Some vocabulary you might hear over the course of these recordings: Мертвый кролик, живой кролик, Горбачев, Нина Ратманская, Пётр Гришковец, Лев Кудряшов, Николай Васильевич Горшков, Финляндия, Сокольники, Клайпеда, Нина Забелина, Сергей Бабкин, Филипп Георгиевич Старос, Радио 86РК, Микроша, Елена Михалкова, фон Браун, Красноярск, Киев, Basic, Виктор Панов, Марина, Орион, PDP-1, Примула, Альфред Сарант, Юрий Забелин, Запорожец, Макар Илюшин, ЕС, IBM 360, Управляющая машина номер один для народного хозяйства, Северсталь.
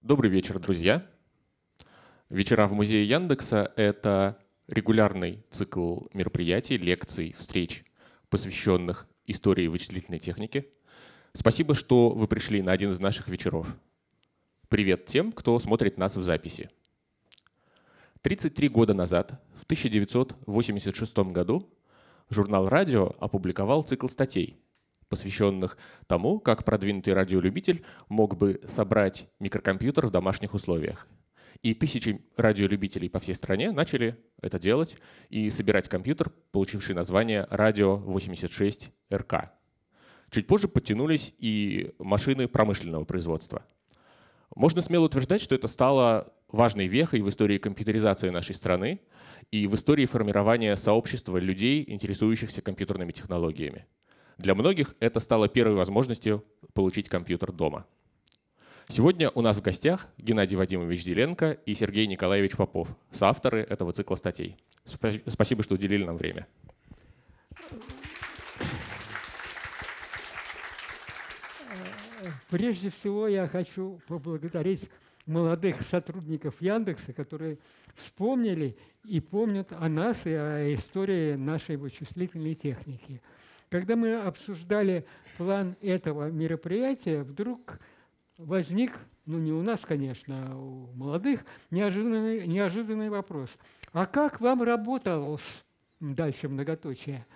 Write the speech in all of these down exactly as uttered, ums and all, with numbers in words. Добрый вечер, друзья. Вечера в музее Яндекса — это регулярный цикл мероприятий, лекций, встреч, посвященных истории вычислительной техники. Спасибо, что вы пришли на один из наших вечеров. Привет тем, кто смотрит нас в записи. тридцать три года назад, в тысяча девятьсот восемьдесят шестом году, журнал «Радио» опубликовал цикл статей, посвященных тому, как продвинутый радиолюбитель мог бы собрать микрокомпьютер в домашних условиях. И тысячи радиолюбителей по всей стране начали это делать и собирать компьютер, получивший название «Радио восемьдесят шесть эр ка». Чуть позже подтянулись и машины промышленного производства. Можно смело утверждать, что это стало важной вехой в истории компьютеризации нашей страны и в истории формирования сообщества людей, интересующихся компьютерными технологиями. Для многих это стало первой возможностью получить компьютер дома. Сегодня у нас в гостях Геннадий Вадимович Зеленко и Сергей Николаевич Попов, соавторы этого цикла статей. Спасибо, что уделили нам время. Прежде всего я хочу поблагодарить молодых сотрудников Яндекса, которые вспомнили и помнят о нас и о истории нашей вычислительной техники. Когда мы обсуждали план этого мероприятия, вдруг возник, ну не у нас, конечно, а у молодых, неожиданный, неожиданный вопрос. А как вам работалось? Дальше многоточие.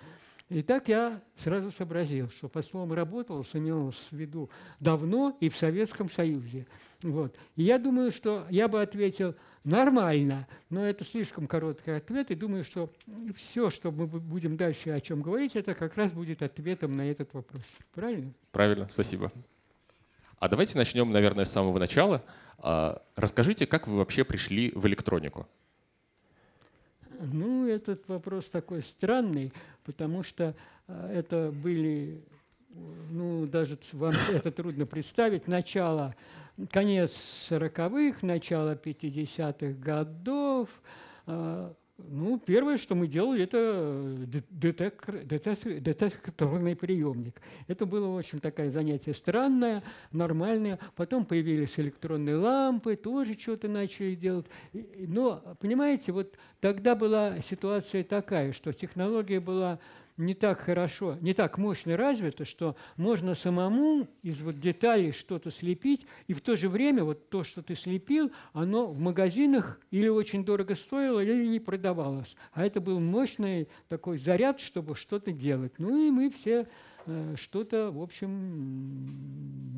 И так я сразу сообразил, что под словом «работалось» имелось в виду давно и в Советском Союзе. Вот. И я думаю, что я бы ответил «нормально», но это слишком короткий ответ, и думаю, что все, что мы будем дальше о чем говорить, это как раз будет ответом на этот вопрос. Правильно? Правильно, спасибо. А давайте начнем, наверное, с самого начала. Расскажите, как вы вообще пришли в электронику? Ну, этот вопрос такой странный, потому что это были, ну, даже вам это трудно представить, начало, конец сороковых, начало пятидесятых годов. Ну, первое, что мы делали, это детектор, детектор, детекторный приемник. Это было, в общем, такое занятие странное, нормальное. Потом появились электронные лампы, тоже что-то начали делать. Но, понимаете, вот тогда была ситуация такая, что технология была не так хорошо, не так мощно развита, что можно самому из вот деталей что-то слепить, и в то же время вот то, что ты слепил, оно в магазинах или очень дорого стоило, или не продавалось. А это был мощный такой заряд, чтобы что-то делать. Ну и мы все э, что-то, в общем,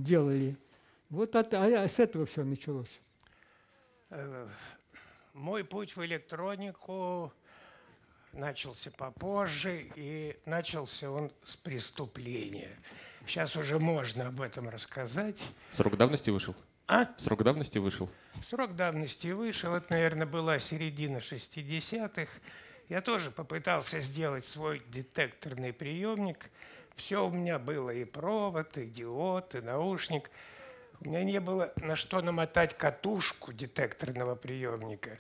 делали. Вот от, а, с этого все началось. Мой путь в электронику начался попозже, и начался он с преступления. Сейчас уже можно об этом рассказать. Срок давности вышел? А? Срок давности вышел. Срок давности вышел. Это, наверное, была середина шестидесятых. Я тоже попытался сделать свой детекторный приемник. Все у меня было, и провод, и диод, и наушник. У меня не было на что намотать катушку детекторного приемника.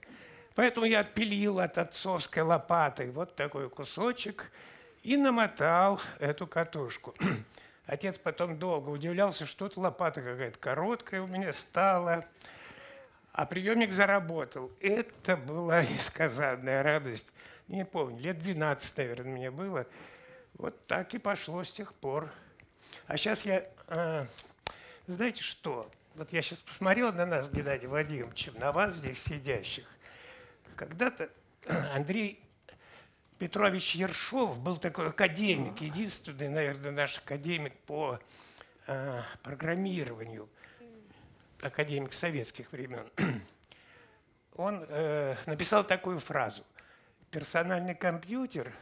Поэтому я отпилил от отцовской лопаты вот такой кусочек и намотал эту катушку. Отец потом долго удивлялся, что тут лопата какая-то короткая у меня стала, а приемник заработал. Это была несказанная радость. Не помню, лет двенадцать, наверное, мне было. Вот так и пошло с тех пор. А сейчас я… А, знаете что? Вот я сейчас посмотрел на нас, Геннадий Вадимович, на вас здесь сидящих. Когда-то Андрей Петрович Ершов был такой академик, единственный, наверное, наш академик по э, программированию, академик советских времен. Он э, написал такую фразу: «Персональный компьютер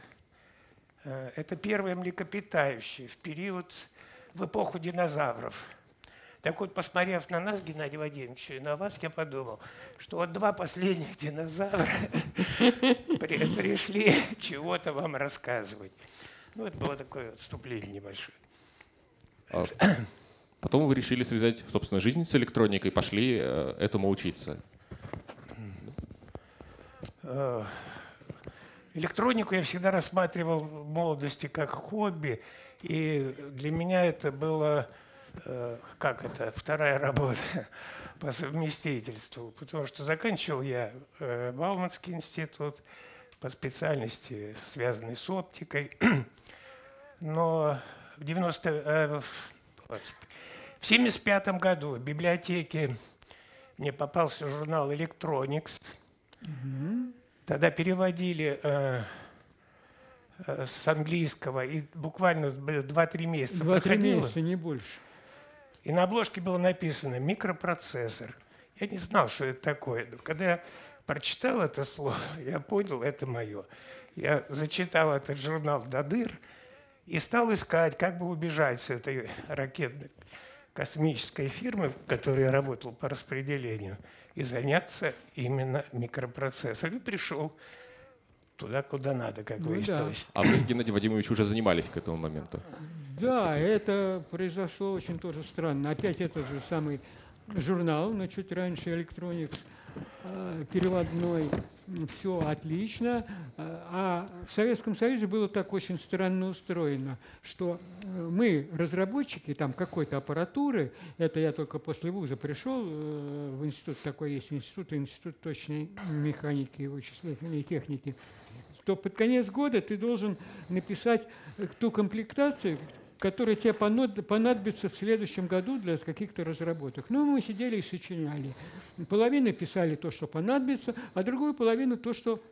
э, – это первое млекопитающее в период, в эпоху динозавров». Так вот, посмотрев на нас, Геннадий Вадимович, и на вас, я подумал, что вот два последних динозавра пришли чего-то вам рассказывать. Ну, это было такое отступление небольшое. Потом вы решили связать, собственно, жизнь с электроникой, пошли этому учиться. Электронику я всегда рассматривал в молодости как хобби. И для меня это было, как это, вторая работа по совместительству, потому что заканчивал я Бауманский институт по специальности, связанной с оптикой, но в девяносто... В семьдесят пятом году в библиотеке мне попался журнал Electronics. Угу. Тогда переводили э, э, с английского, и буквально два-три месяца проходило. два-три месяца, не больше. И на обложке было написано «микропроцессор». Я не знал, что это такое. Но когда я прочитал это слово, я понял, это мое. Я зачитал этот журнал до дыр и стал искать, как бы убежать с этой ракетной космической фирмы, в которой я работал по распределению, и заняться именно микропроцессором. И пришел туда, куда надо, как ну, выяснилось. Да. А вы, Геннадий Вадимович, уже занимались к этому моменту? Да, это произошло очень тоже странно. Опять этот же самый журнал, но чуть раньше Electronics, переводной, все отлично. А в Советском Союзе было так очень странно устроено, что мы, разработчики там какой-то аппаратуры, это я только после вуза пришел в институт, такой есть институт, институт точной механики и вычислительной техники, то под конец года ты должен написать ту комплектацию, которые тебе понадобятся в следующем году для каких-то разработок. Ну, мы сидели и сочиняли. Половину писали то, что понадобится, а другую половину то, что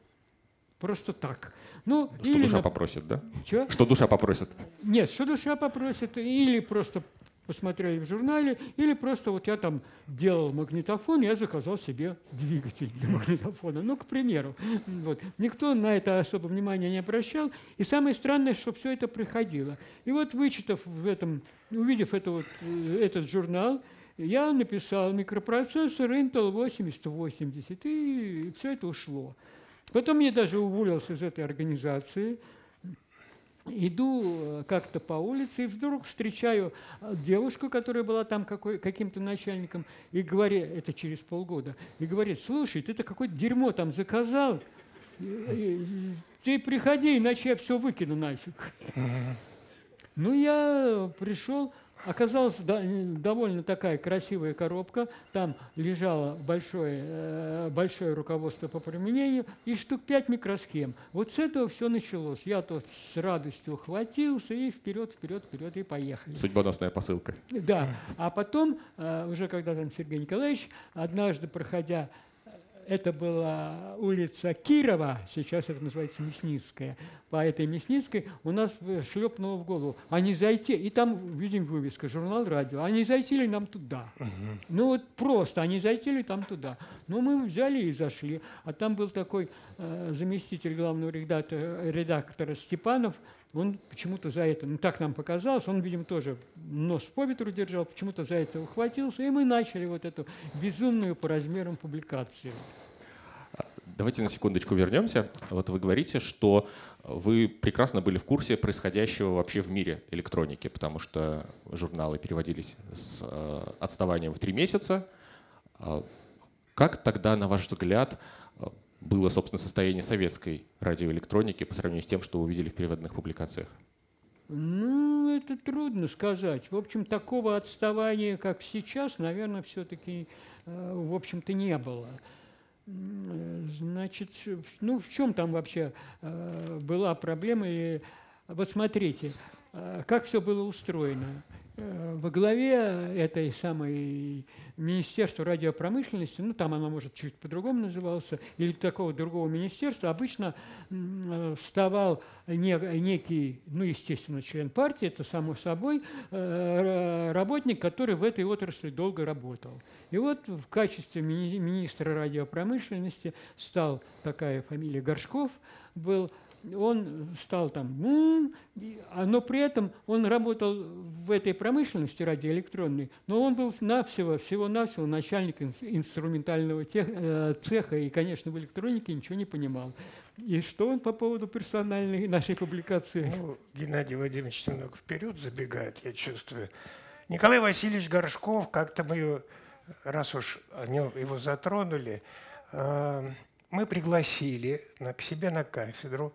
просто так. Ну, что или душа на... попросит, да? Чё? Что душа попросит. Нет, что душа попросит, или просто посмотрели в журнале, или просто вот я там делал магнитофон, я заказал себе двигатель для магнитофона. Ну, к примеру. Вот. Никто на это особо внимания не обращал. И самое странное, что все это приходило. И вот, вычитав в этом, увидев это вот, этот журнал, я написал микропроцессор Intel восемьдесят восемьдесят, и все это ушло. Потом я даже уволился из этой организации. Иду как-то по улице, и вдруг встречаю девушку, которая была там какой, каким-то начальником, и говорит, это через полгода, и говорит, слушай, ты-то какое-то дерьмо там заказал, ты приходи, иначе я все выкину нафиг. Ну, я пришел, оказалась довольно такая красивая коробка, там лежало большое, большое руководство по применению и штук пять микросхем. Вот с этого все началось. Я-то с радостью ухватился и вперед, вперед, вперед и поехали. Судьбоносная посылка. Да. А потом, уже когда там Сергей Николаевич, однажды проходя, это была улица Кирова, сейчас это называется Мясницкая. По этой Мясницкой у нас шлепнуло в голову. А не зайти, и там, видим, вывеска, журнал «Радио», они зайти ли нам туда? Угу. Ну вот просто, они зайти ли там туда? Ну мы взяли и зашли. А там был такой э, заместитель главного редактора, редактора Степанов, он почему-то за это, ну так нам показалось, он, видимо, тоже нос по ветру держал, почему-то за это ухватился, и мы начали вот эту безумную по размерам публикацию. Давайте на секундочку вернемся. Вот вы говорите, что вы прекрасно были в курсе происходящего вообще в мире электроники, потому что журналы переводились с отставанием в три месяца. Как тогда, на ваш взгляд, было, собственно, состояние советской радиоэлектроники по сравнению с тем, что вы увидели в переводных публикациях? Ну, это трудно сказать. В общем, такого отставания, как сейчас, наверное, все-таки, в общем-то, не было. Значит, ну, в чем там вообще была проблема? И вот смотрите, как все было устроено. Во главе этой самой Министерства радиопромышленности, ну там оно, может, чуть по-другому называлось, или такого другого министерства, обычно вставал некий, ну, естественно, член партии, это само собой, работник, который в этой отрасли долго работал. И вот в качестве мини- министра радиопромышленности стал, такая фамилия Горшков был, он стал там, но при этом он работал в этой промышленности радиоэлектронной, но он был навсего, всего-навсего начальник инструментального цеха и, конечно, в электронике ничего не понимал. И что он по поводу персональной нашей публикации? Ну, Геннадий Вадимович немного вперед забегает, я чувствую. Николай Васильевич Горшков, как-то мы, раз уж его затронули, мы пригласили к себе на кафедру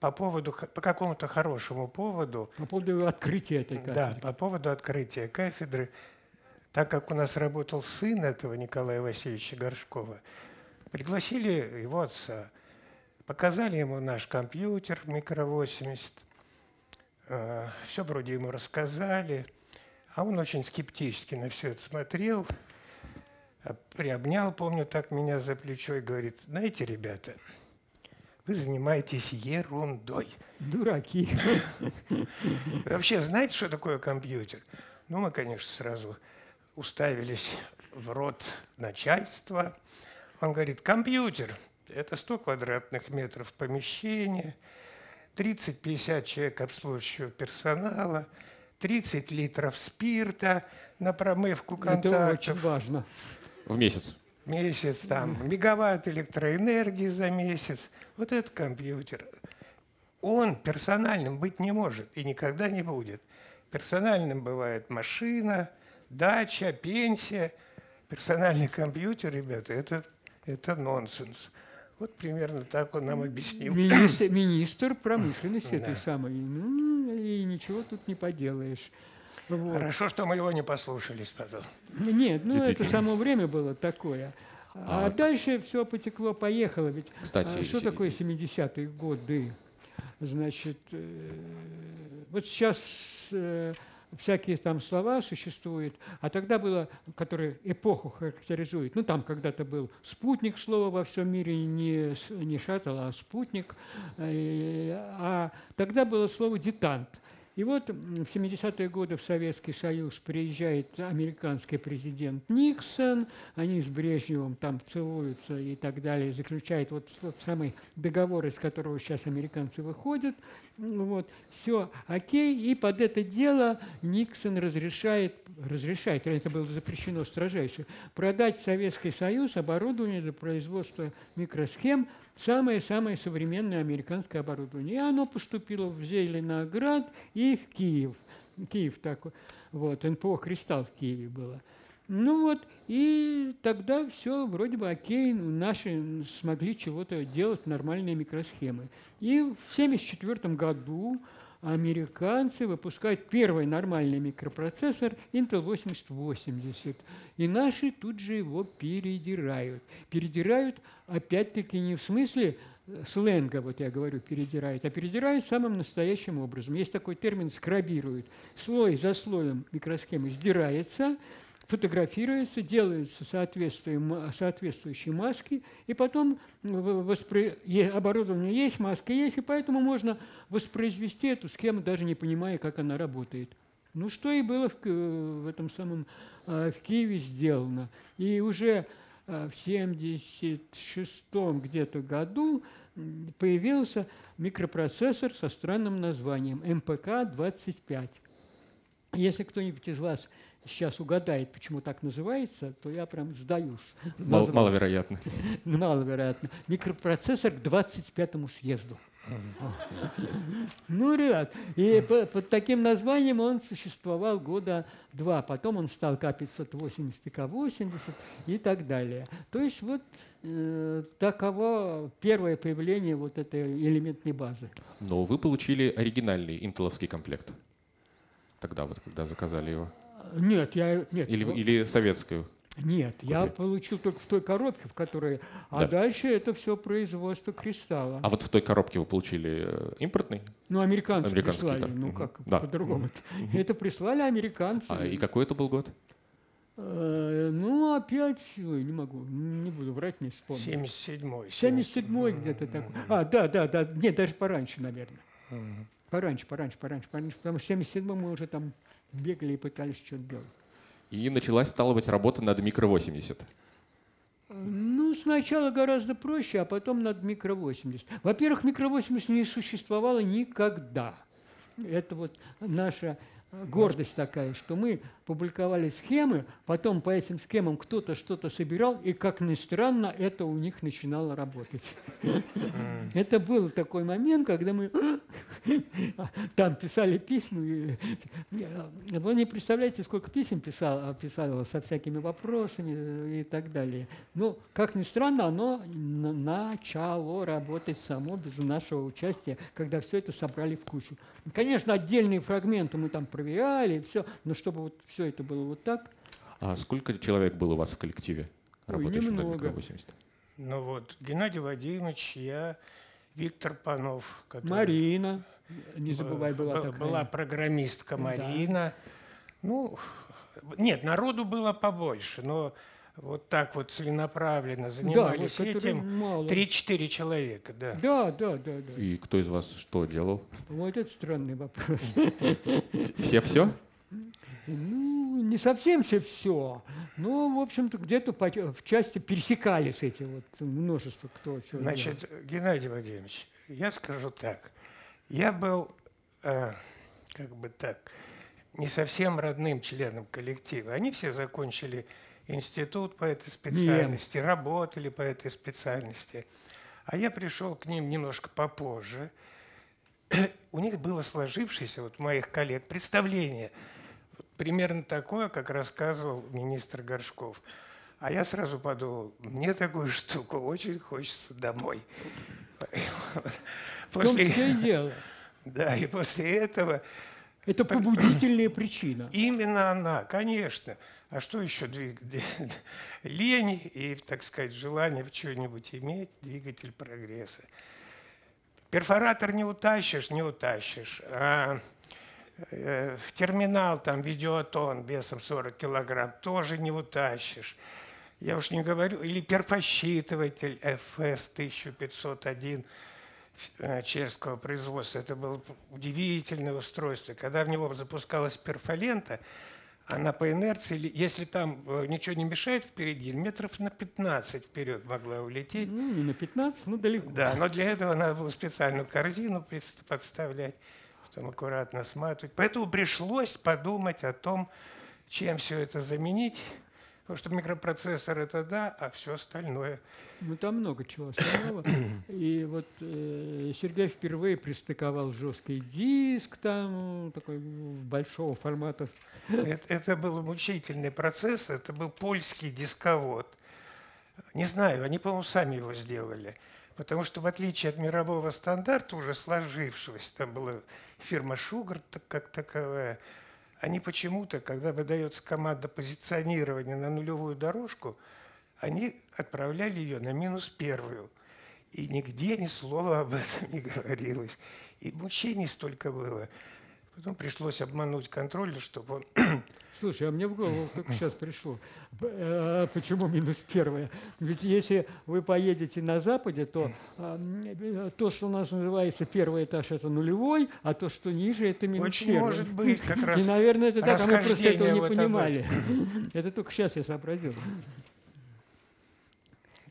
по поводу, по какому-то хорошему поводу. По поводу открытия этой кафедры. Да, по поводу открытия кафедры. Так как у нас работал сын этого Николая Васильевича Горшкова, пригласили его отца, показали ему наш компьютер микро восемьдесят, э, все вроде ему рассказали, а он очень скептически на все это смотрел, приобнял, помню, так меня за плечо и говорит: знаете, ребята, вы занимаетесь ерундой. Дураки. Вообще знаете, что такое компьютер? Ну, мы, конечно, сразу уставились в рот начальства. Он говорит: компьютер – это сто квадратных метров помещения, тридцать-пятьдесят человек обслуживающего персонала, тридцать литров спирта на промывку контактов. Это очень важно. В месяц. Месяц, там, мегаватт электроэнергии за месяц. Вот этот компьютер. Он персональным быть не может и никогда не будет. Персональным бывает машина, дача, пенсия. Персональный компьютер, ребята, это, это нонсенс. Вот примерно так он нам объяснил. Министр, министр промышленности этой самой. Ну, и ничего тут не поделаешь. Вот. Хорошо, что мы его не послушались потом. Нет, ну это само время было такое. А, а дальше все потекло, поехало. Ведь кстати, что такое семидесятые годы? Значит, э, вот сейчас... Э, всякие там слова существуют, а тогда было, которые эпоху характеризуют. Ну, там когда-то был спутник, слово во всем мире, не, не шаттл, а спутник. А тогда было слово «дитант». И вот в семидесятые годы в Советский Союз приезжает американский президент Никсон, они с Брежневым там целуются и так далее, заключают вот тот самый договор, из которого сейчас американцы выходят. Вот, все окей, и под это дело Никсон разрешает, разрешает, это было запрещено строжайше, продать в Советский Союз оборудование для производства микросхем, самое-самое современное американское оборудование. И оно поступило в Зеленоград и в Киев. Киев такой, вот, эн пэ о «Кристалл» в Киеве было. Ну вот, и тогда все вроде бы окей, наши смогли чего-то делать, нормальные микросхемы. И в семьдесят четвёртом году американцы выпускают первый нормальный микропроцессор Интел восемьдесят восемьдесят. И наши тут же его передирают. Передирают, опять-таки, не в смысле сленга, вот я говорю, передирают, а передирают самым настоящим образом. Есть такой термин «скрабируют». Слой за слоем микросхемы сдирается, фотографируется, делаются соответствующие маски, и потом воспро... оборудование есть, маска есть, и поэтому можно воспроизвести эту схему, даже не понимая, как она работает. Ну, что и было в, в этом самом в Киеве сделано. И уже в семьдесят шестом где-то году появился микропроцессор со странным названием эм пэ ка двадцать пять. Если кто-нибудь из вас сейчас угадает, почему так называется, то я прям сдаюсь. Мал, маловероятно. Маловероятно. Микропроцессор к двадцать пятому съезду. Ну, ребят, и под таким названием он существовал года два. Потом он стал ка пятьсот восемьдесят и ка восемьдесят и так далее. То есть вот таково первое появление вот этой элементной базы. Но вы получили оригинальный интеловский комплект тогда, вот когда заказали его. Нет, я... Нет, или, или советскую? Нет, купили. Я получил только в той коробке, в которой... А да. Дальше это все производство «Кристалла». А вот в той коробке вы получили импортный? Ну, американцы прислали. Да. Ну, как да. по-другому? Да. Это прислали американцы. А, и какой это был год? Э, ну, опять... Ой, не могу, не буду врать, не вспомню. семьдесят седьмой. семьдесят седьмой где-то такой. А, да, да, да. Нет, даже пораньше, наверное. Пораньше, пораньше, пораньше, пораньше. Потому что в семьдесят седьмом мы уже там... бегали и пытались что-то делать. И началась, стала быть, работа над микро восемьдесят. Ну, сначала гораздо проще, а потом над микро восемьдесят. Во-первых, микро восемьдесят не существовало никогда. Это вот наша гордость такая, что мы публиковали схемы, потом по этим схемам кто-то что-то собирал, и, как ни странно, это у них начинало работать. Это был такой момент, когда мы там писали письма. Вы не представляете, сколько писем писало со всякими вопросами и так далее. Но, как ни странно, оно начало работать само без нашего участия, когда все это собрали в кучу. Конечно, отдельные фрагменты мы там проверяли, все, но чтобы вот все это было вот так. А сколько человек было у вас в коллективе, работающих на микро восемьдесят? Ну вот, Геннадий Вадимович, я, Виктор Панов. Марина, не забывай, была такая. Была программистка Марина. Да. Ну, нет, народу было побольше, но вот так вот целенаправленно занимались, да, вот этим три-четыре человека. Да. Да, да, да, да. И кто из вас что делал? Вот это странный вопрос. Все-все? Ну, не совсем все-все, но, в общем-то, где-то в части пересекались эти вот множество кто. Значит, Геннадий Вадимович, я скажу так. Я был, э, как бы так, не совсем родным членом коллектива. Они все закончили институт по этой специальности, Нет. работали по этой специальности. А я пришел к ним немножко попозже. У них было сложившееся, вот моих коллег, представление примерно такое, как рассказывал министр Горшков. А я сразу подумал, мне такую штуку очень хочется домой. После... Все дело. Да, и после этого… Это побудительная причина. Именно она, конечно. А что еще двигатель? Лень и, так сказать, желание чего-нибудь иметь, двигатель прогресса. Перфоратор не утащишь, не утащишь. А в терминал там видеотон весом сорок килограмм тоже не утащишь. Я уж не говорю. Или перфосчитыватель эф эс тысяча пятьсот один чешского производства. Это было удивительное устройство. Когда в него запускалась перфолента, она по инерции, если там ничего не мешает впереди, метров на пятнадцать вперед могла улететь. Ну, не на пятнадцать, но далеко. Да, но для этого надо было специальную корзину подставлять, потом аккуратно сматывать. Поэтому пришлось подумать о том, чем все это заменить. Потому что микропроцессор – это да, а все остальное… Ну, там много чего остального. И вот э, Сергей впервые пристыковал жесткий диск, там, такой большого формата. Это, это был мучительный процесс, это был польский дисковод. Не знаю, они, по-моему, сами его сделали. Потому что, в отличие от мирового стандарта, уже сложившегося, там была фирма «Шугар» как таковая, они почему-то, когда выдается команда позиционирования на нулевую дорожку, они отправляли ее на минус первую. И нигде ни слова об этом не говорилось. И мучений столько было. Потом пришлось обмануть контроллер, чтобы он… Слушай, а мне в голову только сейчас пришло. Почему минус первое? Ведь если вы поедете на Западе, то то, что у нас называется первый этаж, это нулевой, а то, что ниже, это минус Очень первый. Может быть, как раз. И, наверное, это так, а мы просто этого не понимали. Это только сейчас я сообразил.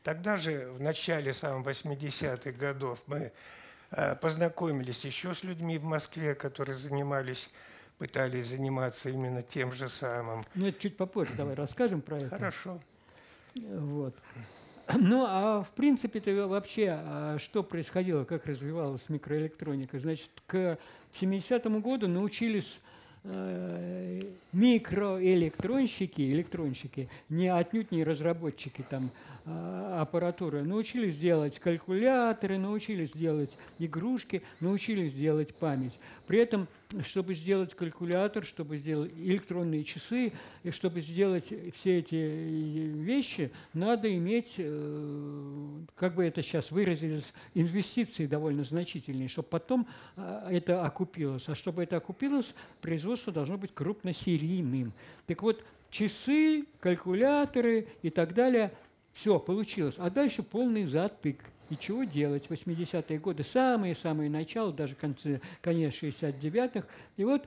Тогда же, в начале самых восьмидесятых годов, мы познакомились еще с людьми в Москве, которые занимались, пытались заниматься именно тем же самым. Ну, это чуть попозже, давай расскажем про это. Хорошо. Вот. Ну, а в принципе-то вообще, что происходило, как развивалась микроэлектроника? Значит, к семидесятому году научились микроэлектронщики, электронщики, не отнюдь не разработчики там аппаратуры, научились делать калькуляторы, научились делать игрушки, научились делать память. При этом, чтобы сделать калькулятор, чтобы сделать электронные часы, и чтобы сделать все эти вещи, надо иметь, как бы это сейчас выразилось, инвестиции довольно значительные, чтобы потом это окупилось. А чтобы это окупилось, производство должно быть крупносерийным. Так вот, часы, калькуляторы и так далее – все, получилось. А дальше полный затык. и чего делать. восьмидесятые годы, самые-самые начало, даже конце, конец шестьдесят девятых. И вот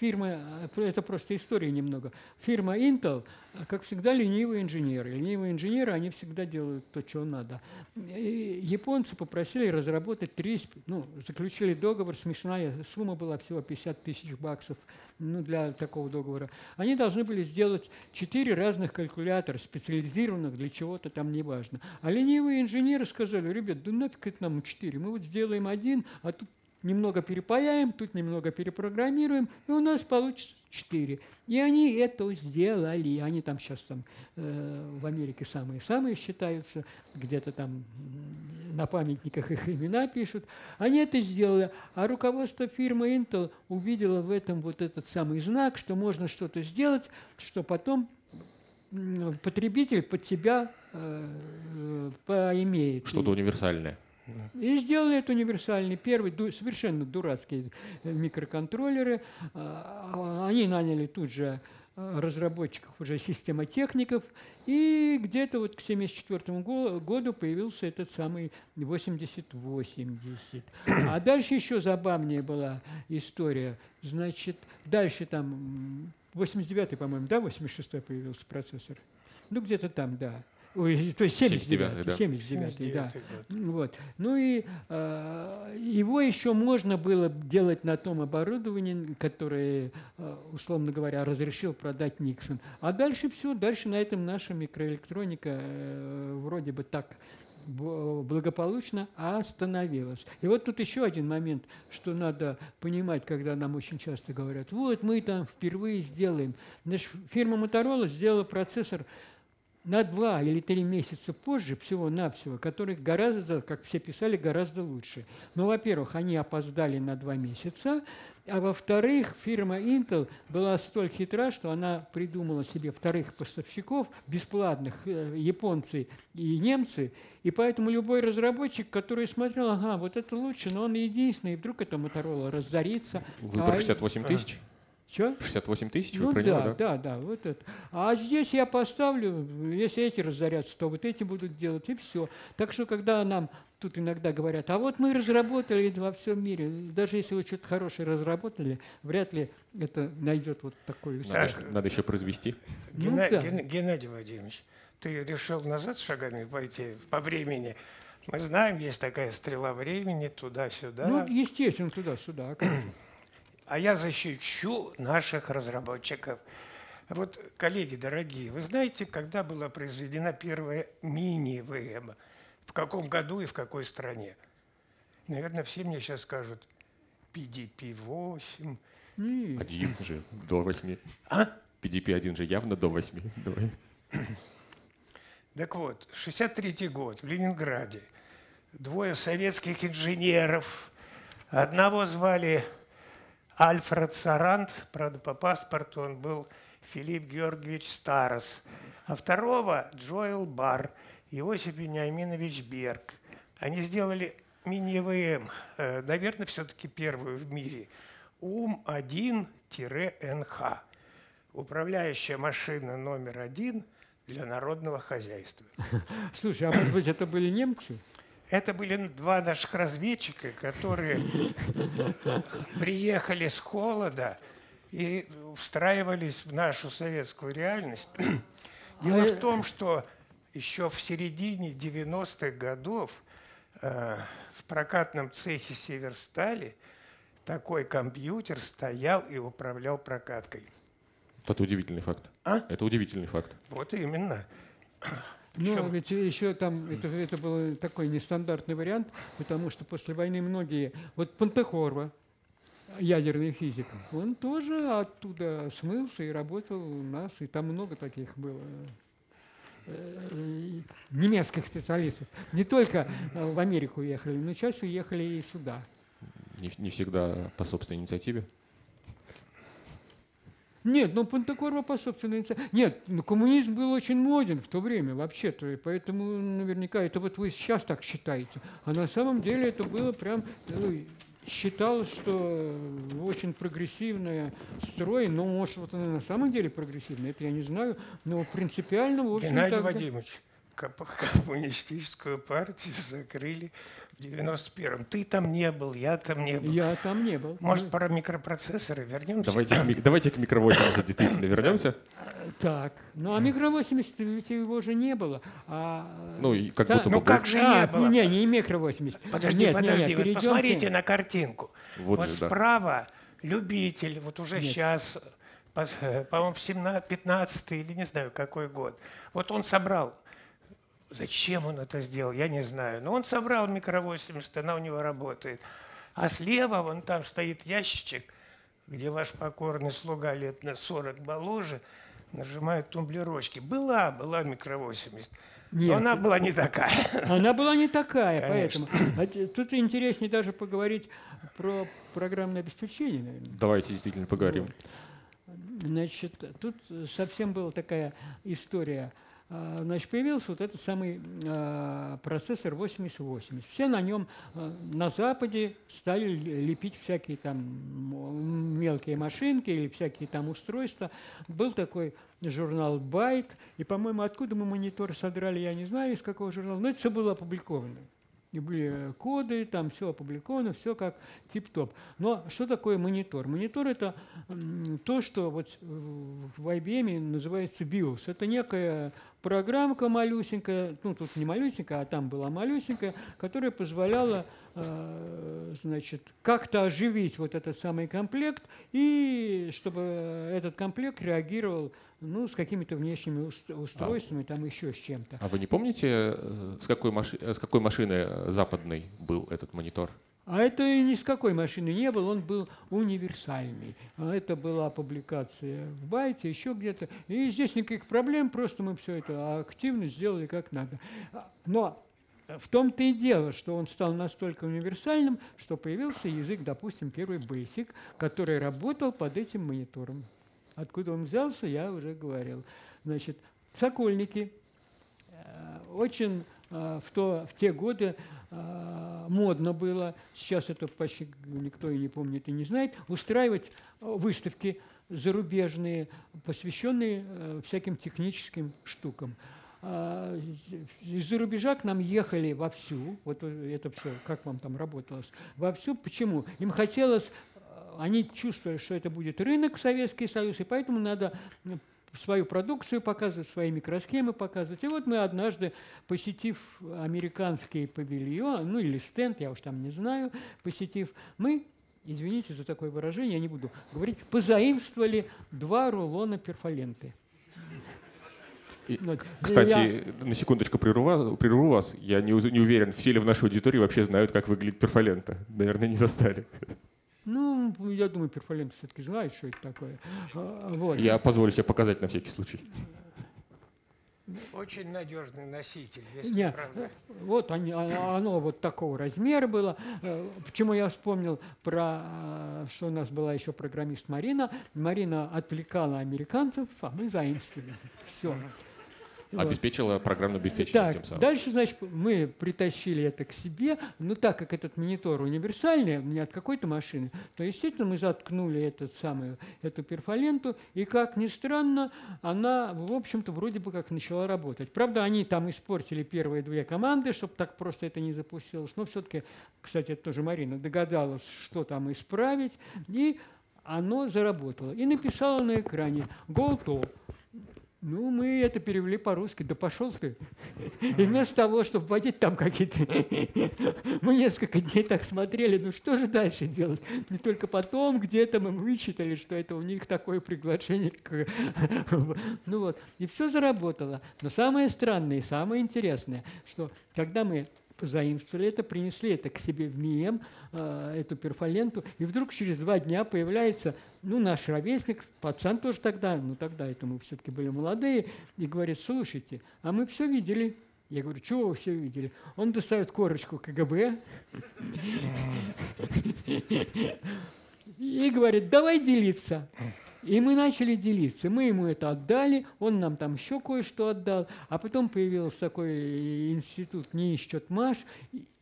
фирма, это просто история немного, фирма Intel, как всегда, ленивые инженеры. Ленивые инженеры, они всегда делают то, чего надо. И японцы попросили разработать три, ну, заключили договор, смешная сумма была, всего пятьдесят тысяч баксов, ну, для такого договора. Они должны были сделать четыре разных калькулятора, специализированных для чего-то там, неважно. А ленивые инженеры сказали: ребят, да нафиг это нам четыре, мы вот сделаем один, а тут немного перепаяем, тут немного перепрограммируем, и у нас получится четыре. И они это сделали. Они там сейчас там, э, в Америке самые-самые считаются, где-то там на памятниках их имена пишут. Они это сделали. А руководство фирмы Intel увидело в этом вот этот самый знак, что можно что-то сделать, что потом потребитель под себя э, поимеет. Что-то универсальное. И сделали это универсальный. Первый, совершенно дурацкие микроконтроллеры. Они наняли тут же разработчиков, уже системотехников. И где-то вот к семьдесят четвёртому году появился этот самый восемьдесят восемьдесят. А дальше еще забавнее была история. Значит, дальше там восемьдесят девятый, по-моему, да, восемьдесят шестой появился процессор? Ну, где-то там, да. Ой, то есть семьдесят девятый, да. семьдесят девятый, да. Вот. Ну и э, его еще можно было делать на том оборудовании, которое, условно говоря, разрешил продать Никсон. А дальше все, дальше на этом наша микроэлектроника э, вроде бы так благополучно остановилась. И вот тут еще один момент, что надо понимать, когда нам очень часто говорят: вот мы там впервые сделаем. Наша фирма Motorola сделала процессор на два или три месяца позже всего-навсего, которые гораздо, как все писали, гораздо лучше. Но, во-первых, они опоздали на два месяца, а во-вторых, фирма Intel была столь хитра, что она придумала себе вторых поставщиков, бесплатных, японцы и немцы, и поэтому любой разработчик, который смотрел, ага, вот это лучше, но он единственный, и вдруг эта Motorola разорится. Вы про шестьдесят восемь тысяч? Что? шестьдесят восемь тысяч? Ну, вы про да, него, да, да, да, вот это. А здесь я поставлю, если эти разорятся, то вот эти будут делать, и все. Так что, когда нам тут иногда говорят: а вот мы разработали во всем мире, даже если вы что-то хорошее разработали, вряд ли это найдет вот такой успех. Надо, надо еще произвести. Гена... Ну, да. Геннадий Вадимович, ты решил назад шагами пойти по времени? Мы знаем, есть такая стрела времени, туда-сюда. Ну, естественно, туда-сюда. А я защищу наших разработчиков. Вот, коллеги дорогие, вы знаете, когда была произведена первая мини-ВМ? В каком году и в какой стране? Наверное, все мне сейчас скажут пи ди пи восемь. один же до восьми. А? пи ди пи один же явно до восьми. Давай. Так вот, шестьдесят третий год в Ленинграде. Двое советских инженеров. Одного звали Альфред Сарант, правда, по паспорту он был Филипп Георгиевич Старос, а второго Джоэл Барр, Иосиф Вениаминович Берг. Они сделали мини-ВМ, наверное, все-таки первую в мире, УМ один эн ха, управляющая машина номер один для народного хозяйства. Слушай, а может быть, это были немцы? Это были два наших разведчика, которые приехали с холода и встраивались в нашу советскую реальность. Дело в том, что еще в середине девяностых годов э, в прокатном цехе «Северстали» такой компьютер стоял и управлял прокаткой. Это удивительный факт. А? Это удивительный факт. Вот именно. Ну, ведь еще там, это, это был такой нестандартный вариант, потому что после войны многие, вот Пантехорва, ядерный физик, он тоже оттуда смылся и работал у нас, и там много таких было немецких специалистов. Не только в Америку уехали, но часть уехали и сюда. Не, не всегда по собственной инициативе? Нет, ну Пантекорва по собственной инициативе. Нет, ну, коммунизм был очень моден в то время вообще-то, и поэтому наверняка это вот вы сейчас так считаете. А на самом деле это было прям, ну, считалось, что очень прогрессивный строй, но, может, вот она на самом деле прогрессивная, это я не знаю, но принципиально, в общем-то... Геннадий Вадимович, коммунистическую партию закрыли в девяносто первом. Ты там не был, я там не был. Я там не был. Может, про микропроцессоры вернемся? Давайте, давайте к микро восемьдесят действительно вернемся. Так, ну а микро восемьдесят ведь его же не было. А... Ну, и как, да, будто ну, как же а, не было? Не, не микро восемьдесят. Подожди, нет, подожди, нет, вот посмотрите на картинку. Вот, вот же, справа да. любитель, вот уже нет. сейчас, по-моему, в семнадцатый, пятнадцатый или не знаю какой год. Вот он собрал. Зачем он это сделал, я не знаю. Но он собрал микро восемьдесят, она у него работает. А слева вон там стоит ящичек, где ваш покорный слуга лет на сорок моложе нажимает тумблерочки. Была, была микро восемьдесят. Нет, но она была не такая. Она была не такая, конечно. Поэтому. Тут интереснее даже поговорить про программное обеспечение, наверное. Давайте действительно поговорим. Значит, тут совсем была такая история. Значит, появился вот этот самый э, процессор восемьдесят восемьдесят. Все на нем э, на Западе стали лепить всякие там мелкие машинки или всякие там устройства. Был такой журнал «Байт». И, по-моему, откуда мы монитор содрали, я не знаю, из какого журнала. Но это все было опубликовано. И были коды, там все опубликовано, все как тип-топ. Но что такое монитор? Монитор – это то, что вот в ай би эм называется биос. Это некая программка малюсенькая, ну тут не малюсенькая, а там была малюсенькая, которая позволяла, значит, как-то оживить вот этот самый комплект, и чтобы этот комплект реагировал, ну, с какими-то внешними устройствами, а, там еще с чем-то. А вы не помните, с какой, маши, с какой машины западной был этот монитор? А это ни с какой машины не был, он был универсальный. Это была публикация в «Байте», еще где-то. И здесь никаких проблем, просто мы все это активно сделали как надо. Но в том-то и дело, что он стал настолько универсальным, что появился язык, допустим, первый Basic, который работал под этим монитором. Откуда он взялся, я уже говорил. Значит, сокольники очень в, то, в те годы модно было, сейчас это почти никто и не помнит и не знает, устраивать выставки зарубежные, посвященные всяким техническим штукам. Из-за рубежа к нам ехали вовсю, вот это все, как вам там работалось, вовсю. Почему? Им хотелось... Они чувствовали, что это будет рынок, Советский Союз, и поэтому надо свою продукцию показывать, свои микросхемы показывать. И вот мы однажды, посетив американский павильон, ну или стенд, я уж там не знаю, посетив, мы, извините за такое выражение, я не буду говорить, позаимствовали два рулона перфоленты. И, вот. Кстати, я... на секундочку прерву, прерву вас. Я не, не уверен, все ли в нашей аудитории вообще знают, как выглядит перфолента. Наверное, не застали. Ну, я думаю, перфолент все-таки знает, что это такое. Вот. Я позволю себе показать на всякий случай. Очень надежный носитель, если Нет, правда. Вот они, оно вот такого размера было. Почему я вспомнил про, что у нас была еще программист Марина. Марина отвлекала американцев, а мы заимствовали. Все. Обеспечила программное обеспечение тем самым. Дальше, значит, мы притащили это к себе, но так как этот монитор универсальный, не от какой-то машины, то, естественно, мы заткнули этот самый, эту перфоленту, и, как ни странно, она, в общем-то, вроде бы как начала работать. Правда, они там испортили первые две команды, чтобы так просто это не запустилось, но все-таки, кстати, это тоже Марина догадалась, что там исправить, и оно заработало. И написала на экране «Go to». Ну, мы это перевели по-русски. Да пошел ты. И вместо того, чтобы водить там какие-то... Мы несколько дней так смотрели, ну что же дальше делать? И только потом где-то мы вычитали, что это у них такое приглашение. Ну вот. И все заработало. Но самое странное и самое интересное, что когда мы позаимствовали это, принесли это к себе в МИЭМ, эту перфоленту, и вдруг через два дня появляется, ну, наш ровесник, пацан тоже тогда, ну, тогда это мы все-таки были молодые, и говорит, слушайте, а мы все видели. Я говорю, чего вы все видели? Он достает корочку ка гэ бэ и говорит, давай делиться. И мы начали делиться. Мы ему это отдали, он нам там еще кое-что отдал. А потом появился такой институт НИИ-Счетмаш.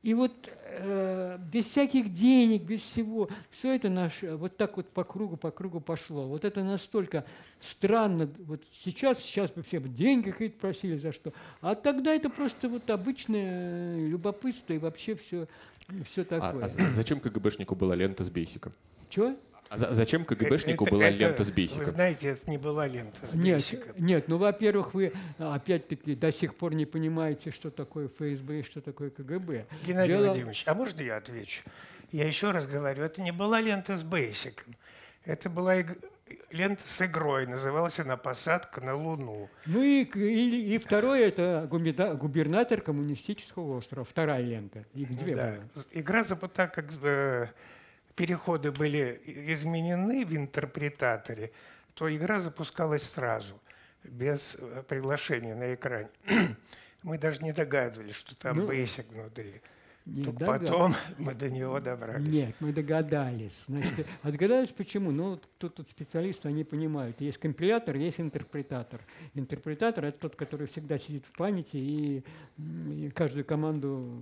И вот э, без всяких денег, без всего, все это наше вот так вот по кругу, по кругу пошло. Вот это настолько странно. Вот сейчас, сейчас бы все деньги какие-то просили за что. А тогда это просто вот обычное любопытство и вообще все, все такое. А, а зачем КГБшнику была лента с бейсиком? Чего? А зачем КГБшнику это, была это, лента с бейсиком? Вы знаете, это не была лента с бейсиком. Нет, нет, ну, во-первых, вы, опять-таки, до сих пор не понимаете, что такое ФСБ и что такое КГБ. Геннадий Дело... Владимирович, а можно я отвечу? Я еще раз говорю, это не была лента с бейсиком. Это была иг... лента с игрой, называлась она «Посадка на Луну». Ну и, и, и второе, это губернатор коммунистического острова, вторая лента. Их две да. Игра запута как... переходы были изменены в интерпретаторе, то игра запускалась сразу, без приглашения на экране. Мы даже не догадывались, что там ну, бейсик внутри. Только потом мы до него добрались. Нет, мы догадались. Значит, отгадались почему? Ну, вот тут, тут специалисты, они понимают. Есть компилятор, есть интерпретатор. Интерпретатор — это тот, который всегда сидит в памяти и, и каждую команду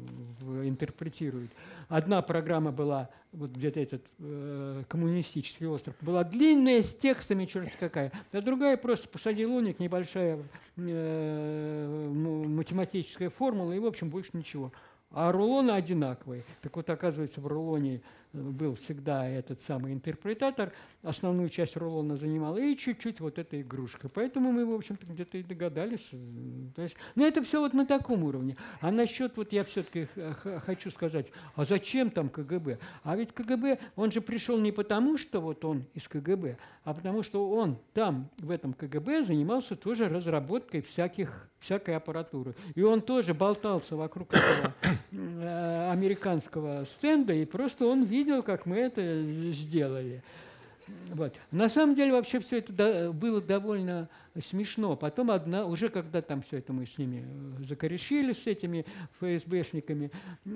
интерпретирует. Одна программа была, вот где-то этот э, коммунистический остров, была длинная, с текстами, черт какая. А другая просто посадил уник, небольшая э, математическая формула, и, в общем, больше ничего. А рулоны одинаковые. Так вот, оказывается, в рулоне был всегда этот самый интерпретатор, основную часть рулона занимала, и чуть-чуть вот эта игрушка. Поэтому мы, в общем-то, где-то и догадались. То есть, но это все вот на таком уровне. А насчет, вот я все-таки хочу сказать, а зачем там КГБ? А ведь КГБ, он же пришел не потому, что вот он из КГБ, а потому что он там, в этом КГБ, занимался тоже разработкой всяких, всякой аппаратуры. И он тоже болтался вокруг этого э, американского стенда, и просто он видел, видел, как мы это сделали. Вот. На самом деле вообще все это было довольно смешно. Потом одна, уже когда там все это мы с ними закорешили, с этими ФСБшниками,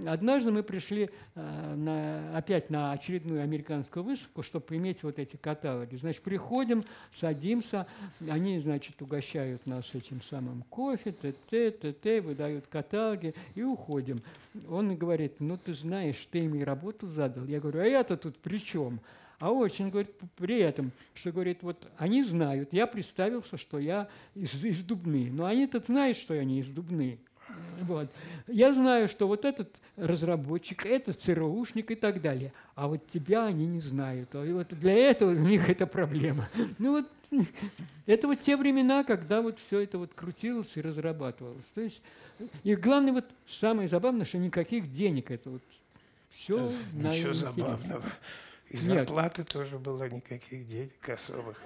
однажды мы пришли на, опять на очередную американскую выставку, чтобы иметь вот эти каталоги. Значит, приходим, садимся, они, значит, угощают нас этим самым кофе, т.т., т.т., выдают каталоги и уходим. Он говорит, ну ты знаешь, ты им и работу задал. Я говорю, а я-то тут при чем? А очень, говорит, при этом, что, говорит, вот они знают, я представился, что я из, из Дубны, но они-то знают, что я не из Дубны. Вот. Я знаю, что вот этот разработчик, этот ЦРУшник и так далее, а вот тебя они не знают. И вот для этого у них это проблема. Ну вот, это вот те времена, когда вот все это вот крутилось и разрабатывалось. То есть, и главное, вот самое забавное, что никаких денег. Это вот все, наверное, забавного. И зарплаты Нет. тоже было, никаких денег особых.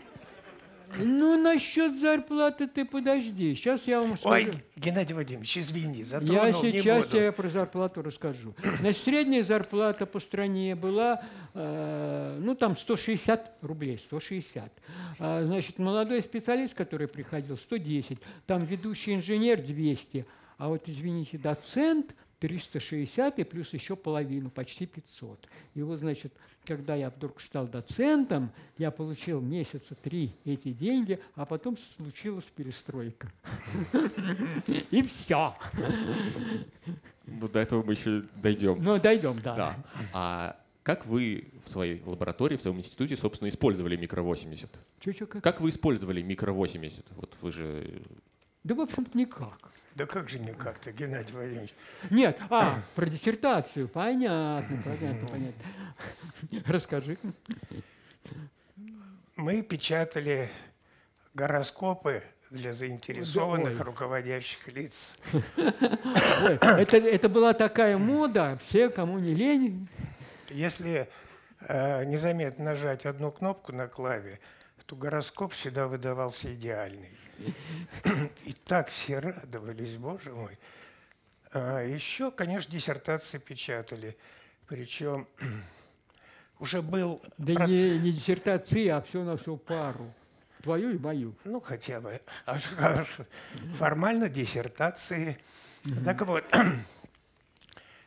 Ну, насчет зарплаты ты подожди. Сейчас я вам скажу. Ой, Геннадий Вадимович, извини, затронул, я сейчас я про зарплату расскажу. Значит, средняя зарплата по стране была, э, ну, там сто шестьдесят рублей, сто шестьдесят. А, значит, молодой специалист, который приходил, сто десять. Там ведущий инженер двести. А вот, извините, доцент триста шестьдесят и плюс еще половину, почти пятьсот. И вот, значит, когда я вдруг стал доцентом, я получил месяца три эти деньги, а потом случилась перестройка. И все. Ну, до этого мы еще дойдем. Ну, дойдем, да. А как вы в своей лаборатории, в своем институте, собственно, использовали микро восемьдесят? Как вы использовали микро восемьдесят? Вот вы же... Да, в общем-то, никак. Да как же никак-то, Геннадий Владимирович? Нет, а, про диссертацию, понятно, понятно, понятно. Расскажи. Мы печатали гороскопы для заинтересованных Ой. руководящих лиц. Ой, это, это была такая мода, все, кому не лень. Если э, незаметно нажать одну кнопку на клаве, то гороскоп всегда выдавался идеальный. И так все радовались, боже мой. А еще, конечно, диссертации печатали. Причем уже был... Да проц... не, не диссертации, а все на всю пару. Твою и мою. Ну, хотя бы. Формально диссертации. Mm-hmm. Так вот,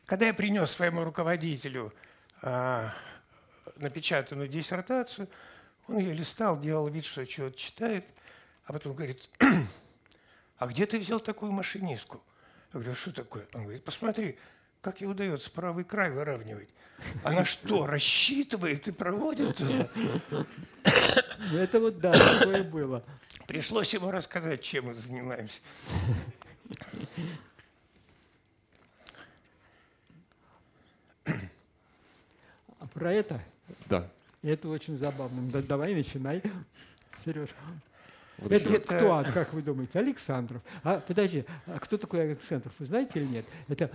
когда я принес своему руководителю а, напечатанную диссертацию, Он ее листал, делал вид, что чего-то читает, а потом говорит: «А где ты взял такую машинистку?» Я говорю: «Что такое?» Он говорит: «Посмотри, как ей удается правый край выравнивать. Она что, рассчитывает и проводит?» Это вот да, такое было. Пришлось ему рассказать, чем мы занимаемся. А про это? Да. Это очень забавно. Да, давай начинай, Сереж. Вот это вот кто, а, как вы думаете? Александров. А, подожди, а кто такой Александров, вы знаете или нет? Это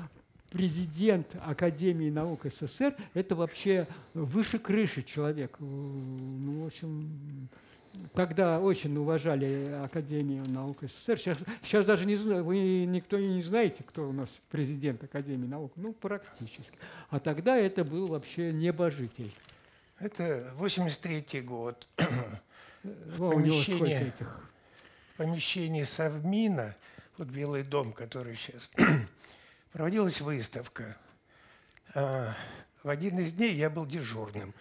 президент Академии наук СССР. Это вообще выше крыши человек. Ну, в общем, тогда очень уважали Академию наук СССР. Сейчас, сейчас даже не знаю, вы никто не знаете, кто у нас президент Академии наук. Ну, практически. А тогда это был вообще небожитель. Это восемьдесят третий год. Помещение, помещение Совмина, вот Белый дом, который сейчас, проводилась выставка. В один из дней я был дежурным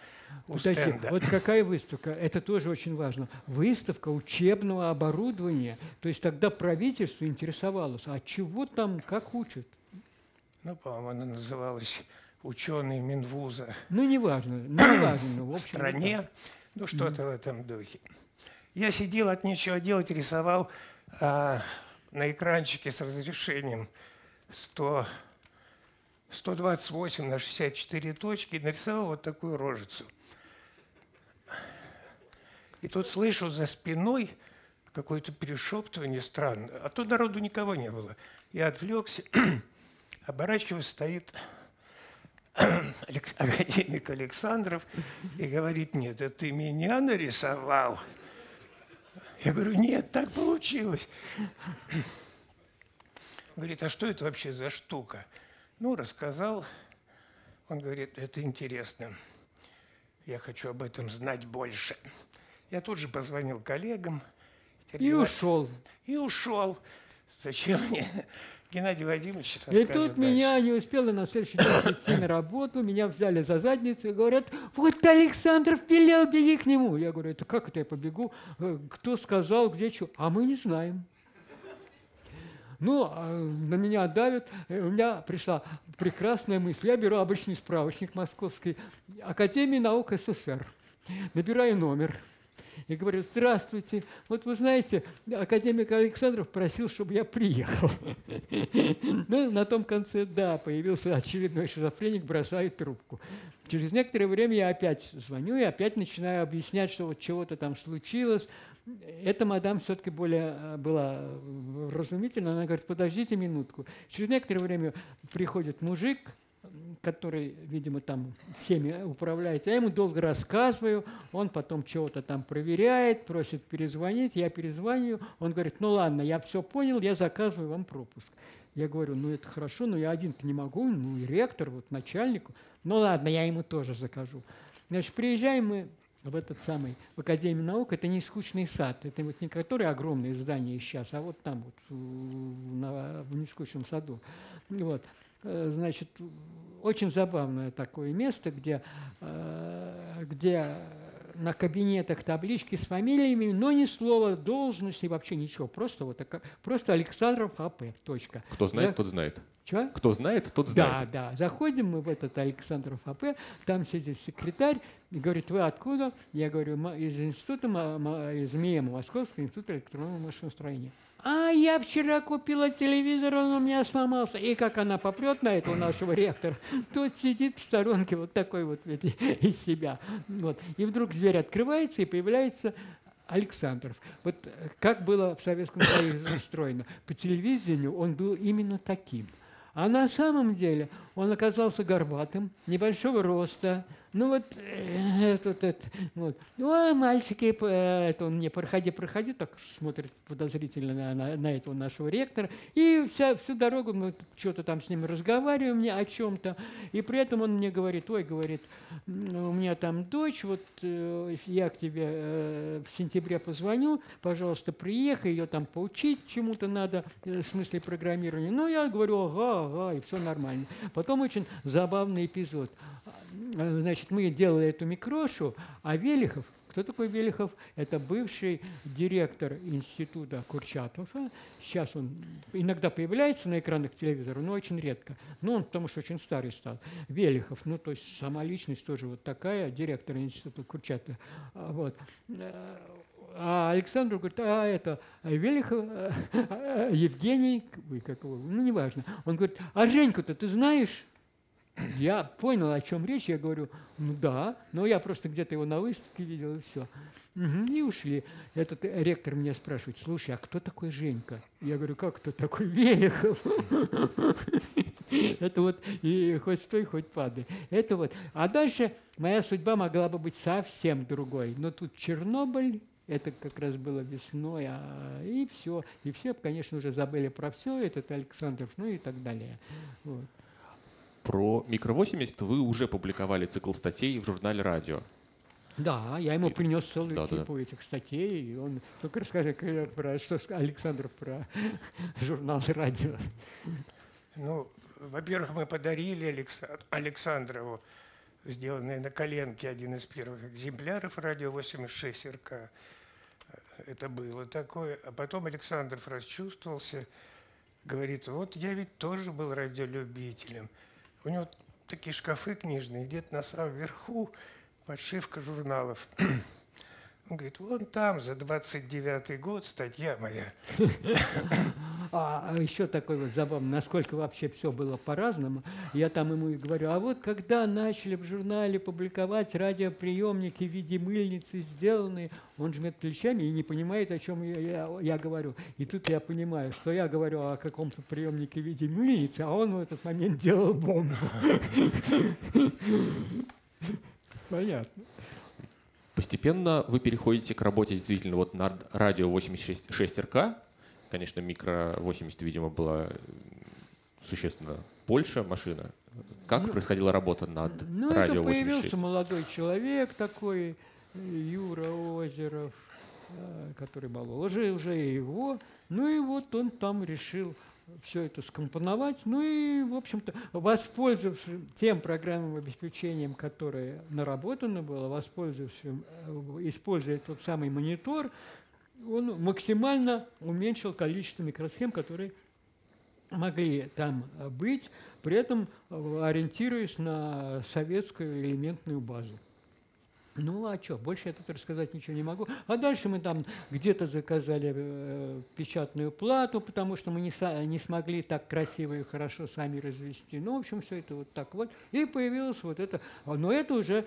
у Подожди, стенда. Вот какая выставка? Это тоже очень важно. Выставка учебного оборудования. То есть тогда правительство интересовалось, а чего там, как учат? Ну, по-моему, она называлась «Ученые Минвуза». Ну, неважно. неважно в, в стране. Ну, что-то в этом духе. Я сидел, от нечего делать, рисовал а, на экранчике с разрешением сто двадцать восемь на шестьдесят четыре точки и нарисовал вот такую рожицу. И тут слышу за спиной какое-то перешептывание странное. А тут народу никого не было. Я отвлекся, оборачиваюсь, стоит академик Александров и говорит: «Нет, это ты меня нарисовал?» Я говорю: «Нет, так получилось». Говорит: «А что это вообще за штука?» Ну, рассказал. Он говорит: «Это интересно. Я хочу об этом знать больше». Я тут же позвонил коллегам. И ушел. И ушел. Зачем мне? Геннадий Вадимович расскажет. И тут дальше. Меня не успела на следующий день идти на работу, меня взяли за задницу и говорят: «Вот Александров велел, беги к нему». Я говорю: «Это как это я побегу? Кто сказал, где что?» «А мы не знаем». Ну, на меня давят, у меня пришла прекрасная мысль. Я беру обычный справочник Московской Академии наук СССР, набираю номер и говорю: «Здравствуйте, вот вы знаете, академик Александров просил, чтобы я приехал». Ну, на том конце, да, появился очередной шизофреник, бросает трубку. Через некоторое время я опять звоню и опять начинаю объяснять, что вот чего-то там случилось. Эта мадам все-таки более была разумительна, она говорит: «Подождите минутку». Через некоторое время приходит мужик, который, видимо, там всеми управляет. Я ему долго рассказываю, он потом чего-то там проверяет, просит перезвонить, я перезваниваю. Он говорит: «Ну ладно, я все понял, я заказываю вам пропуск». Я говорю: «Ну это хорошо, но я один-то не могу, ну и ректор, вот начальнику». «Ну ладно, я ему тоже закажу». Значит, приезжаем мы в этот самый, в Академию наук, это не скучный сад, это вот не которое огромное здание сейчас, а вот там вот, на, в нескучном саду. Вот. Значит, очень забавное такое место, где, где на кабинетах таблички с фамилиями, но ни слова должности, вообще ничего. Просто, вот, просто Александров А П. Точка. Кто знает, Я... тот знает. Чего? Кто знает, тот знает. Да, да. Заходим мы в этот Александров А П. Там сидит секретарь и говорит: «Вы откуда?» Я говорю: «Из института, из МИЭМа, Московского института электронного машиностроения». «А я вчера купила телевизор, он у меня сломался». И как она попрет на этого нашего ректора, тот сидит в сторонке вот такой вот из себя. Вот. И вдруг дверь открывается, и появляется Александров. Вот как было в Советском Союзе устроено. По телевидению он был именно таким. А на самом деле он оказался горбатым, небольшого роста. Ну вот, этот, этот, вот. Ну, а мальчики, это он мне: «Проходи, проходи», так смотрит подозрительно на, на, на этого нашего ректора. И вся, всю дорогу мы что-то там с ним разговариваем, мне о чем-то. И при этом он мне говорит: «Ой, говорит, у меня там дочь, вот я к тебе в сентябре позвоню, пожалуйста, приехай, ее там поучить чему-то надо, в смысле программирования». Ну, я говорю: «Ага, ага», и все нормально. Потом очень забавный эпизод. Значит, мы делали эту микрошу, а Велихов, Кто такой Велихов? Это бывший директор института Курчатова. Сейчас он иногда появляется на экранах телевизора, но очень редко. Но он потому что очень старый стал. Велихов, ну то есть сама личность тоже вот такая, директор института Курчатова. Вот. А Александров говорит, а это Велихов, Евгений, как его, ну неважно. Он говорит, а Женьку-то ты знаешь? Я понял, о чем речь, я говорю, ну да, но я просто где-то его на выставке видел, и все. И ушли. Этот ректор меня спрашивает, слушай, а кто такой Женька? Я говорю, как кто такой Велихов? Это вот и хоть стой, хоть падай. Это вот. А дальше моя судьба могла бы быть совсем другой. Но тут Чернобыль, это как раз было весной, а, и все. И все, конечно, уже забыли про все, этот Александров, ну и так далее. Вот. Про микро восемьдесят вы уже публиковали цикл статей в журнале «Радио». Да, я ему и... принес целую да, кипу да. этих статей. И он... Только расскажи, про... что Александров про журнал «Радио». Ну, во-первых, мы подарили Алекс... Александрову, сделанный на коленке, один из первых экземпляров «Радио восемьдесят шесть эр ка». Это было такое. А потом Александров расчувствовался, говорит, вот я ведь тоже был радиолюбителем. У него такие шкафы книжные, где-то на самом верху подшивка журналов. Он говорит, вон там за двадцать девятый год статья моя. А еще такой вот забавный, насколько вообще все было по-разному. Я там ему и говорю, а вот когда начали в журнале публиковать радиоприемники в виде мыльницы сделанные, он жмет плечами и не понимает, о чем я, я, я говорю. И тут я понимаю, что я говорю о каком-то приемнике в виде мыльницы, а он в этот момент делал бомбу. Понятно. Постепенно вы переходите к работе действительно вот на радио восемьдесят шесть эр ка. Конечно, микро восемьдесят, видимо, была существенно больше машина. Как ну, происходила работа над ну, радио восемьдесят шесть? Ну, появился молодой человек такой, Юра Озеров, который моложе уже его. Ну и вот он там решил все это скомпоновать. Ну и, в общем-то, воспользовавшись тем программным обеспечением, которое наработано было, воспользовавшись, используя тот самый монитор, он максимально уменьшил количество микросхем, которые могли там быть, при этом ориентируясь на советскую элементную базу. Ну а что, больше я тут рассказать ничего не могу. А дальше мы там где-то заказали э, печатную плату, потому что мы не, не смогли так красиво и хорошо сами развести. Ну, в общем, все это вот так вот. И появилась вот это. Но это уже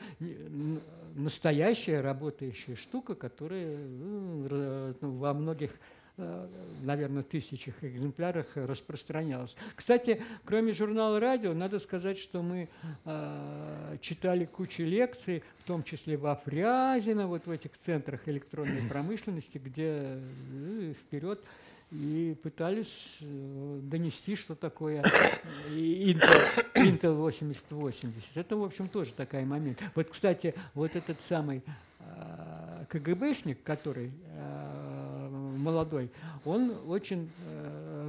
настоящая работающая штука, которая э, во многих, э, наверное, тысячах экземплярах распространялась. Кстати, кроме журнала «Радио», надо сказать, что мы э, читали кучу лекций, в том числе во Фрязино, вот в этих центрах электронной промышленности, где вперед и пытались донести, что такое Интел восемьдесят восемьдесят. Это, в общем, тоже такой момент. Вот, кстати, вот этот самый КГБшник, который молодой, он очень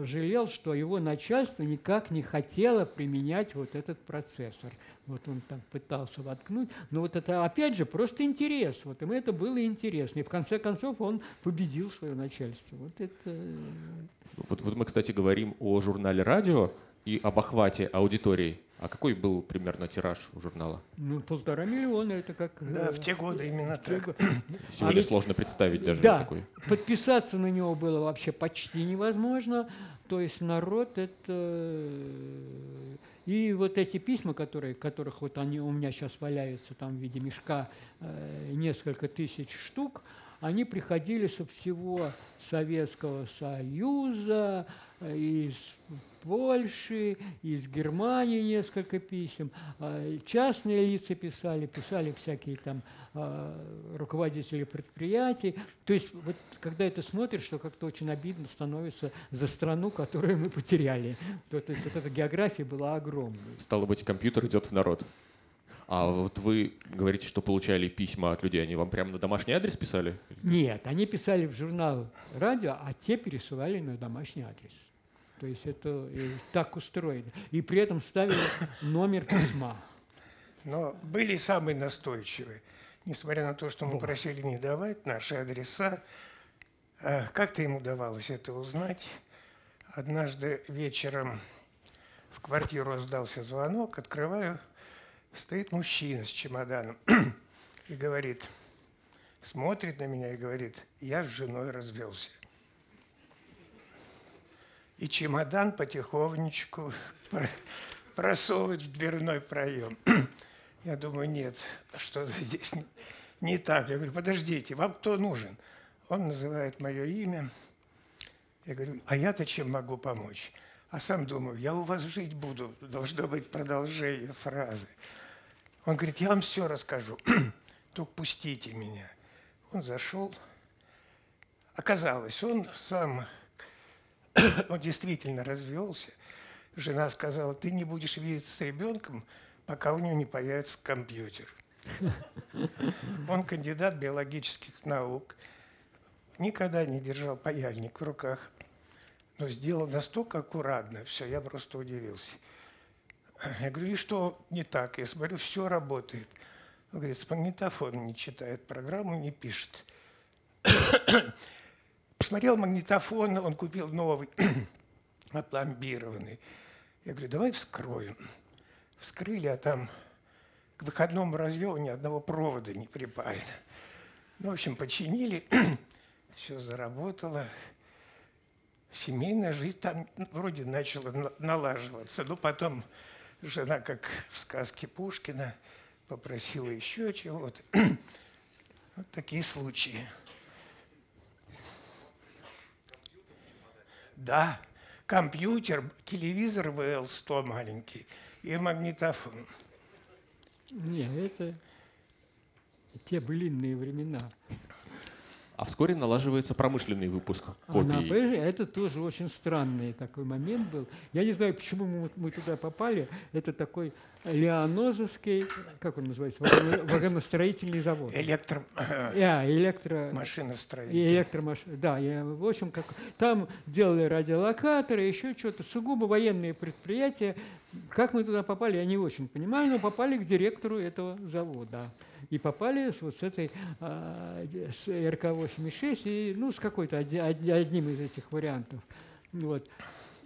жалел, что его начальство никак не хотело применять вот этот процессор. Вот он там пытался воткнуть. Но вот это, опять же, просто интерес. Вот ему это было интересно. И в конце концов он победил свое начальство. Вот это... Вот, вот мы, кстати, говорим о журнале «Радио» и об охвате аудитории. А какой был примерно тираж у журнала? Ну, полтора миллиона. Это как... Да, э, в те годы именно так. Год. Сегодня а сложно ведь... представить даже да, такой. Подписаться на него было вообще почти невозможно. То есть народ это... И вот эти письма, которые, которых вот они у меня сейчас валяются там в виде мешка э, несколько тысяч штук, они приходили со всего Советского Союза, э, из Польши, из Германии несколько писем. Э, частные лица писали, писали всякие там э, руководители предприятий. То есть вот когда это смотришь, то как-то очень обидно становится за страну, которую мы потеряли. То, то есть вот эта география была огромной. Стало быть, компьютер идет в народ. А вот вы говорите, что получали письма от людей, они вам прямо на домашний адрес писали? Нет, они писали в журнал «Радио», а те пересылали на домашний адрес. То есть это так устроено. И при этом ставили номер письма. Но были самые настойчивые. несмотря на то, что мы просили не давать наши адреса, как-то им удавалось это узнать. Однажды вечером в квартиру раздался звонок, открываю, стоит мужчина с чемоданом и говорит, смотрит на меня и говорит, я с женой развелся. И чемодан потихонечку просовывает в дверной проем. Я думаю, нет, что-то здесь не так. Я говорю, подождите, вам кто нужен? Он называет мое имя. Я говорю, а я-то чем могу помочь? А сам думаю, я у вас жить буду. Должно быть продолжение фразы. Он говорит, я вам все расскажу, только пустите меня. Он зашел. Оказалось, он сам, он действительно развелся. Жена сказала, ты не будешь видеться с ребенком, пока у него не появится компьютер. Он кандидат биологических наук, никогда не держал паяльник в руках, но сделал настолько аккуратно все, я просто удивился. Я говорю, и что не так? Я смотрю, все работает. Он говорит, с магнитофона не читает программу, не пишет. Посмотрел магнитофон, он купил новый, опломбированный. Я говорю, давай вскроем. Вскрыли, а там к выходному разъему ни одного провода не припаяно. Ну, в общем, починили, все заработало. Семейная жизнь там вроде начала налаживаться. Но потом жена, как в сказке Пушкина, попросила еще чего-то. Вот такие случаи. Да, компьютер, телевизор вэ эл сто маленький. И магнитофон. Не, это те былинные времена. А вскоре налаживается промышленный выпуск копий. А это тоже очень странный такой момент был. Я не знаю, почему мы, мы туда попали. Это такой Леонозовский, как он называется, вагоностроительный завод. Электро... А, электро... Машиностроитель. Электромаш... Да, я, в общем, как... там делали радиолокаторы, еще что-то. Сугубо военные предприятия. Как мы туда попали, я не очень понимаю, но попали к директору этого завода. И попали вот с этой с эр ка восемьдесят шесть, и, ну, с какой-то одним из этих вариантов. Вот.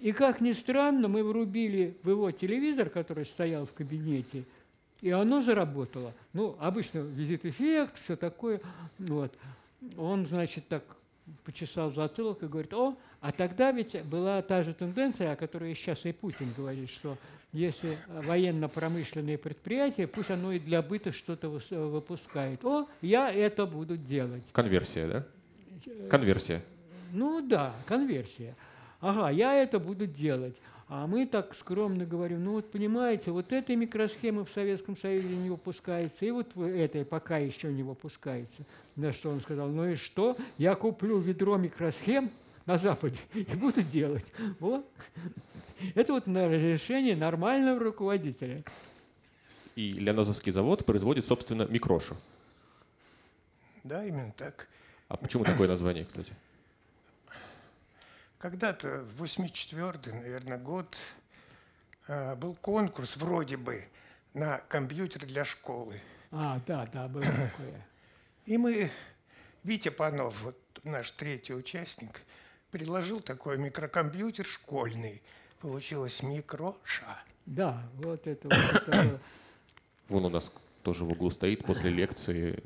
И как ни странно, мы врубили в его телевизор, который стоял в кабинете, и оно заработало. Ну, обычно визит-эффект, все такое. Вот. Он, значит, так почесал затылок и говорит, о, а тогда ведь была та же тенденция, о которой сейчас и Путин говорит, что если военно-промышленные предприятия, пусть оно и для быта что-то выпускает. О, я это буду делать. Конверсия, да? Конверсия. Ну да, конверсия. Ага, я это буду делать. А мы так скромно говорим, ну вот понимаете, вот этой микросхемы в Советском Союзе не выпускается, и вот этой пока еще не выпускается. На что он сказал, ну и что, я куплю ведро микросхем на Западе и буду делать. Вот. Это вот решение нормального руководителя. И Леонозовский завод производит, собственно, микрошу. Да, именно так. А почему такое название, кстати? Когда-то, в восемьдесят четвёртый, наверное, год, был конкурс, вроде бы, на компьютер для школы. А, да, да, было такое. И мы, Витя Панов, вот наш третий участник, предложил такой микрокомпьютер школьный. Получилось микроша. Да, вот это вот. Это... Вон у нас тоже в углу стоит после лекции,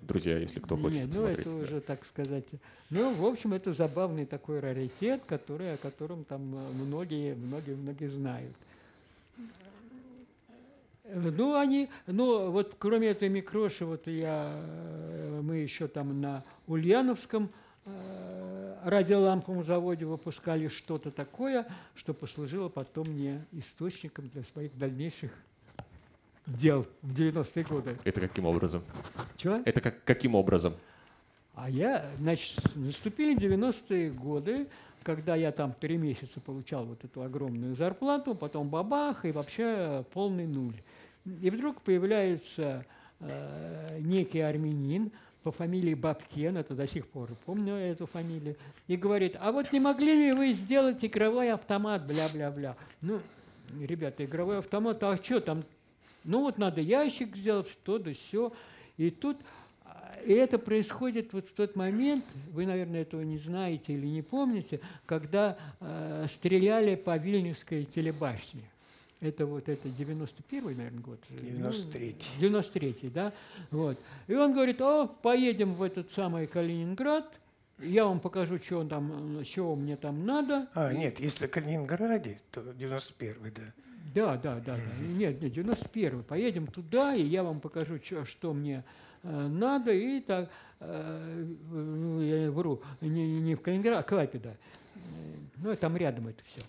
друзья, если кто хочет. Нет, ну это да. Уже, так сказать. Ну, в общем, это забавный такой раритет, который, о котором там многие, многие, многие знают. Ну, они, ну, вот кроме этой микроши, вот я, мы еще там на Ульяновском радиоламповом заводе выпускали что-то такое, что послужило потом мне источником для своих дальнейших дел в девяностые годы. Это каким образом? Чего? Это как, каким образом? А я, значит, наступили девяностые годы, когда я там три месяца получал вот эту огромную зарплату, потом бабах, и вообще полный нуль. И вдруг появляется э, некий армянин по фамилии Бабкин, это до сих пор помню эту фамилию, и говорит, а вот не могли ли вы сделать игровой автомат, бля-бля-бля. Ну, ребята, игровой автомат, а что там? Ну вот надо ящик сделать, что-то, все. И тут, и это происходит вот в тот момент, вы, наверное, этого не знаете или не помните, когда э, стреляли по Вильнюсской телебашне. Это вот это девяносто первый, наверное, год. девяносто третий. девяносто третий, да. Вот. И он говорит: о, поедем в этот самый Калининград, я вам покажу, чего, там, чего мне там надо. А, нет, если в Калининграде, то девяносто первый, да. Да, да, да. да. Нет, нет, девяносто первый. Поедем туда, и я вам покажу, что, что мне э, надо. И так, э, я вру, не, не в Калининград, а Клайпеда. Ну, там рядом это все.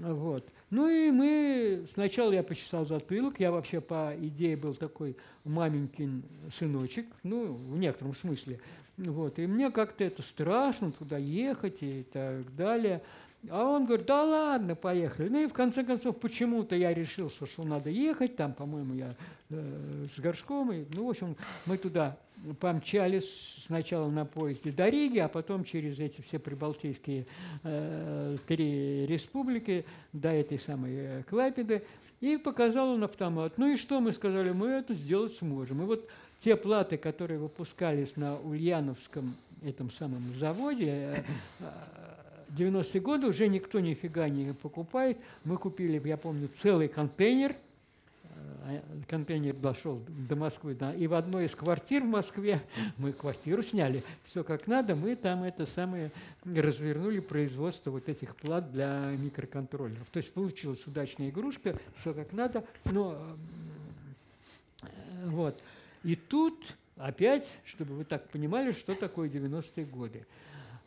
Вот. Ну и мы, сначала я почесал затылок, я вообще по идее был такой маменькин сыночек, ну, в некотором смысле. Вот. И мне как-то это страшно, туда ехать и так далее. А он говорит: да ладно, поехали. Ну и в конце концов, почему-то я решил, что надо ехать, там, по-моему, я э, с Горшком. И, ну, в общем, мы туда помчались сначала на поезде до Риги, а потом через эти все прибалтийские э, три республики до этой самой Клайпеды. И показал он автомат. Ну и что мы сказали? Мы это сделать сможем. И вот те платы, которые выпускались на Ульяновском этом самом заводе, девяностые годы уже никто нифига не покупает. Мы купили, я помню, целый контейнер. Контейнер дошел до Москвы. Да, и в одной из квартир в Москве, мы квартиру сняли, все как надо, мы там это самое развернули производство вот этих плат для микроконтроллеров. То есть получилась удачная игрушка, все как надо. Но вот. И тут опять, чтобы вы так понимали, что такое девяностые годы.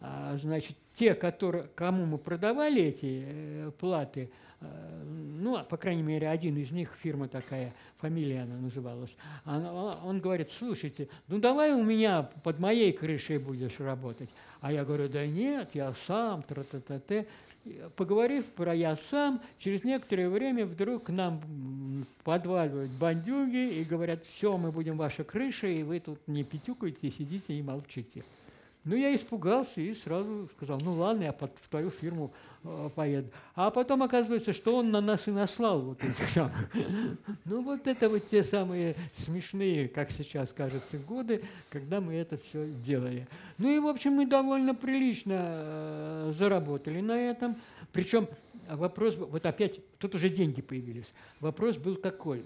Значит, те, которые, кому мы продавали эти э, платы, э, ну, по крайней мере, один из них, фирма такая, фамилия она называлась, она, он говорит: слушайте, ну давай у меня под моей крышей будешь работать. А я говорю: да нет, я сам, тра-та-та-та. Поговорив про «я сам», через некоторое время вдруг к нам подваливают бандюги и говорят: все, мы будем ваша крыша, и вы тут не пятюкаете, сидите и молчите. Ну, я испугался и сразу сказал: ну ладно, я под, в твою фирму э, поеду. А потом оказывается, что он на нас и наслал вот этих самых. Ну, вот это вот те самые смешные, как сейчас кажется, годы, когда мы это все делали. Ну и, в общем, мы довольно прилично э, заработали на этом. Причем вопрос, вот опять, тут уже деньги появились. Вопрос был такой: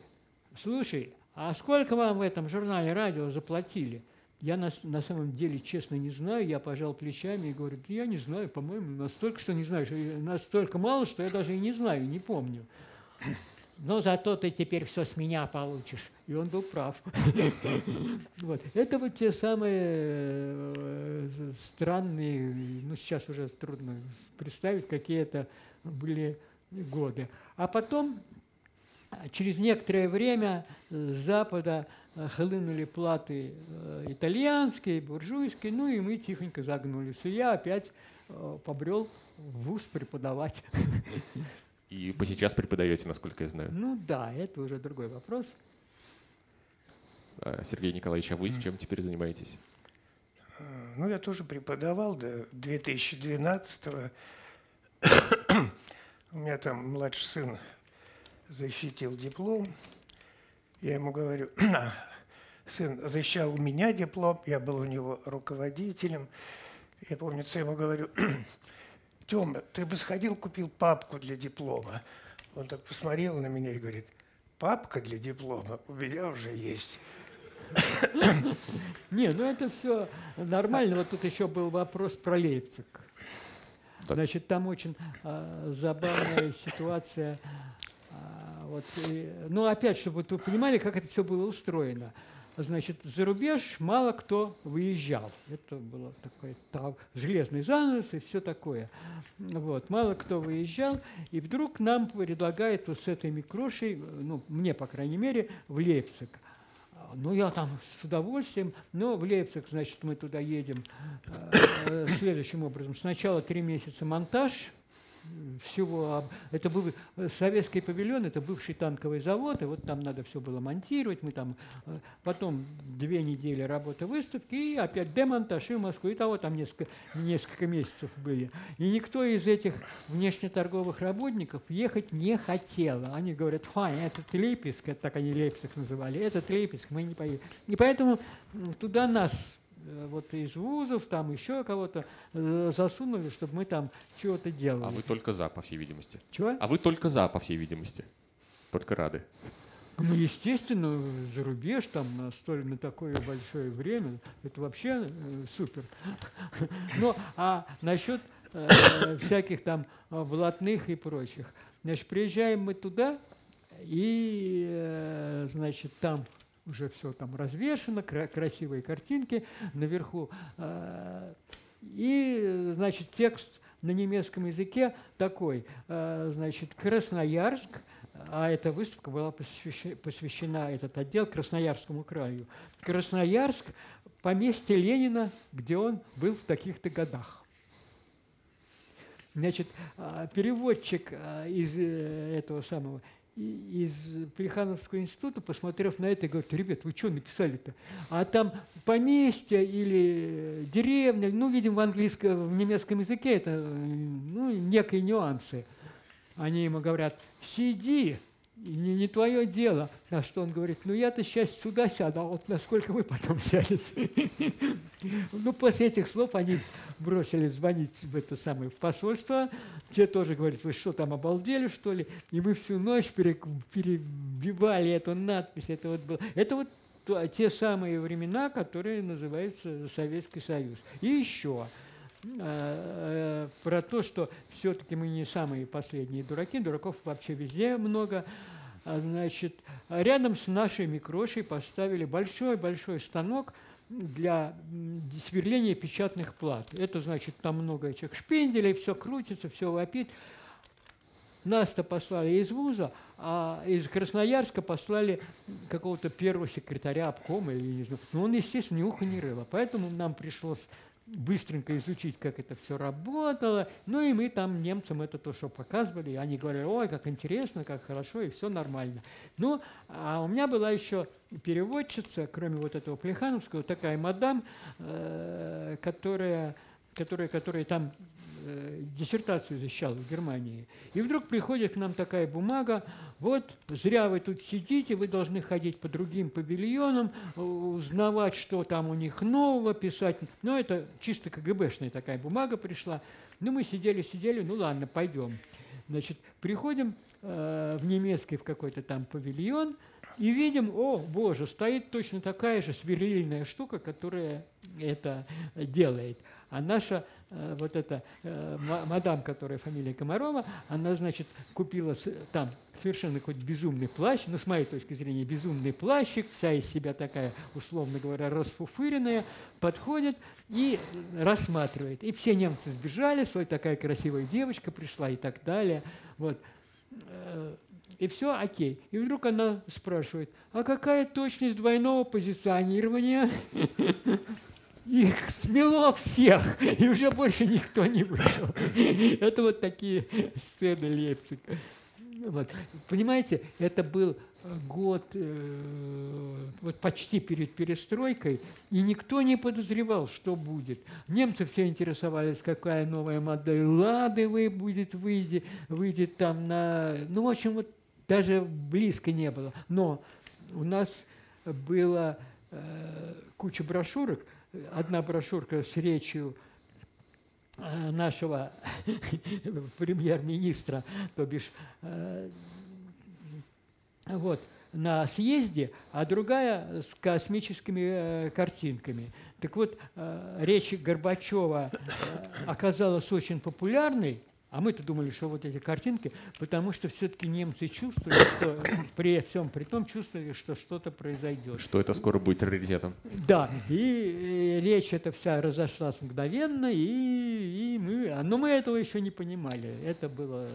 слушай, а сколько вам в этом журнале «Радио» заплатили? Я на, на самом деле, честно, не знаю. Я пожал плечами и говорю: я не знаю, по-моему, настолько, что не знаю, что настолько мало, что я даже и не знаю, не помню. Но зато ты теперь все с меня получишь. И он был прав. Вот. Это вот те самые странные, ну сейчас уже трудно представить, какие это были годы. А потом, через некоторое время, с Запада хлынули платы итальянские, буржуйские, ну и мы тихонько загнулись. И я опять побрел в вуз преподавать. И вы сейчас преподаете, насколько я знаю. Ну да, это уже другой вопрос. Сергей Николаевич, а вы чем теперь занимаетесь? Ну, я тоже преподавал до две тысячи двенадцатого. У меня там младший сын защитил диплом. Я ему говорю: сын защищал у меня диплом, я был у него руководителем. Я, помнится, ему говорю: Тёма, ты бы сходил, купил папку для диплома. Он так посмотрел на меня и говорит: папка для диплома у меня уже есть. Не, ну это все нормально. Вот тут еще был вопрос про Лейпциг. Значит, там очень забавная ситуация. Вот, и, ну, опять, чтобы вы понимали, как это все было устроено. Значит, за рубеж мало кто выезжал. Это было такое, там, железный занавес и все такое. Вот, мало кто выезжал. И вдруг нам предлагает вот с этой микрошей, ну, мне, по крайней мере, в Лейпциг. Ну, я там с удовольствием, но в Лейпциг, значит, мы туда едем э, следующим образом. Сначала три месяца монтаж. всего. Это был советский павильон, это бывший танковый завод, и вот там надо все было монтировать. Мы там потом две недели работы выставки, и опять демонтаж и в Москву. Итого там несколько, несколько месяцев были. И никто из этих внешнеторговых работников ехать не хотел. Они говорят, файн, этот Лейпциг, так они Лейпциг называли, этот Лейпциг, мы не поедем. И поэтому туда нас... вот из вузов, там еще кого-то засунули, чтобы мы там чего-то делали. А вы только за, по всей видимости. Чего? А вы только за, по всей видимости. Только рады. Ну, естественно, за рубеж, там, столь на такое большое время, это вообще э, супер. Ну, а насчет э, всяких там блатных и прочих. Значит, приезжаем мы туда, и, э, значит, там... уже все там развешено, кра красивые картинки наверху. И, значит, текст на немецком языке такой. Значит, Красноярск, а эта выставка была посвящена, посвящена этот отдел Красноярскому краю. Красноярск, поместье Ленина, где он был в таких-то годах. Значит, переводчик из этого самого... из Плехановского института, посмотрев на это, говорит, ребят, вы что написали-то? А там поместье или деревня, ну, видим, в английском, в немецком языке это, ну, некие нюансы. Они ему говорят, сиди, не, не твое дело. На что он говорит, ну, я-то сейчас сюда сяду, а вот насколько вы потом сядете. Ну, после этих слов они бросились звонить в это самое, в посольство. Те тоже говорят, вы что, там обалдели, что ли? И мы всю ночь перебивали эту надпись. Это вот, было. Это вот то, те самые времена, которые называются Советский Союз. И еще э, э, про то, что все-таки мы не самые последние дураки. Дураков вообще везде много. Значит, рядом с нашей микрошей поставили большой-большой станок для сверления печатных плат. Это значит, там много этих шпинделей, все крутится, все вопит. Нас-то послали из вуза, а из Красноярска послали какого-то первого секретаря обкома, или не знаю. Но он, естественно, ни уха, ни рыла. Поэтому нам пришлось быстренько изучить, как это все работало. Ну и мы там немцам это то, что показывали. Они говорили, ой, как интересно, как хорошо, и все нормально. Ну, а у меня была еще переводчица, кроме вот этого Плехановского, такая мадам, э, которая, которая, которая там э, диссертацию защищала в Германии. И вдруг приходит к нам такая бумага, вот, зря вы тут сидите, вы должны ходить по другим павильонам, узнавать, что там у них нового, писать. Ну, это чисто КГБшная такая бумага пришла. Ну, мы сидели-сидели, ну, ладно, пойдем. Значит, приходим э, в немецкий в какой-то там павильон и видим, о, боже, стоит точно такая же сверлильная штука, которая это делает. А наша э, вот эта э, мадам, которая фамилия Комарова, она, значит, купила с, там совершенно какой-то безумный плащ, ну, с моей точки зрения, безумный плащик, вся из себя такая, условно говоря, расфуфыренная, подходит и рассматривает. И все немцы сбежали, свой такая красивая девочка пришла и так далее. Вот. И все окей. И вдруг она спрашивает, а какая точность двойного позиционирования? Их смело всех, и уже больше никто не вышел. Это вот такие сцены Лейпцига. Вот. Понимаете, это был год э, вот почти перед перестройкой, и никто не подозревал, что будет. Немцы все интересовались, какая новая модель «Лады» будет, выйдет, выйдет там на… Ну, в общем, вот даже близко не было. Но у нас была э, куча брошюрок. Одна брошюрка с речью нашего премьер-министра, то бишь, э, вот, на съезде, а другая с космическими э, картинками. Так вот, э, речь Горбачева э, оказалась очень популярной, а мы-то думали, что вот эти картинки, потому что все-таки немцы чувствовали, что при всем при том чувствовали, что что-то произойдет. Что это скоро будет раритетом. Да, и речь эта вся разошлась мгновенно, и, и мы, но мы этого еще не понимали. Это было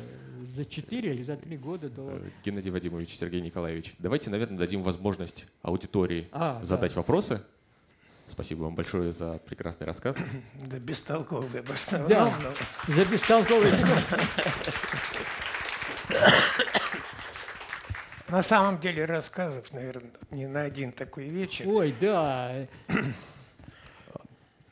за четыре или за три года до… Геннадий Вадимович, Сергей Николаевич, давайте, наверное, дадим возможность аудитории а, задать да. вопросы. Спасибо вам большое за прекрасный рассказ. Да, бестолковый в основном. Да, за бестолковый. На самом деле рассказов, наверное, не на один такой вечер. Ой, да.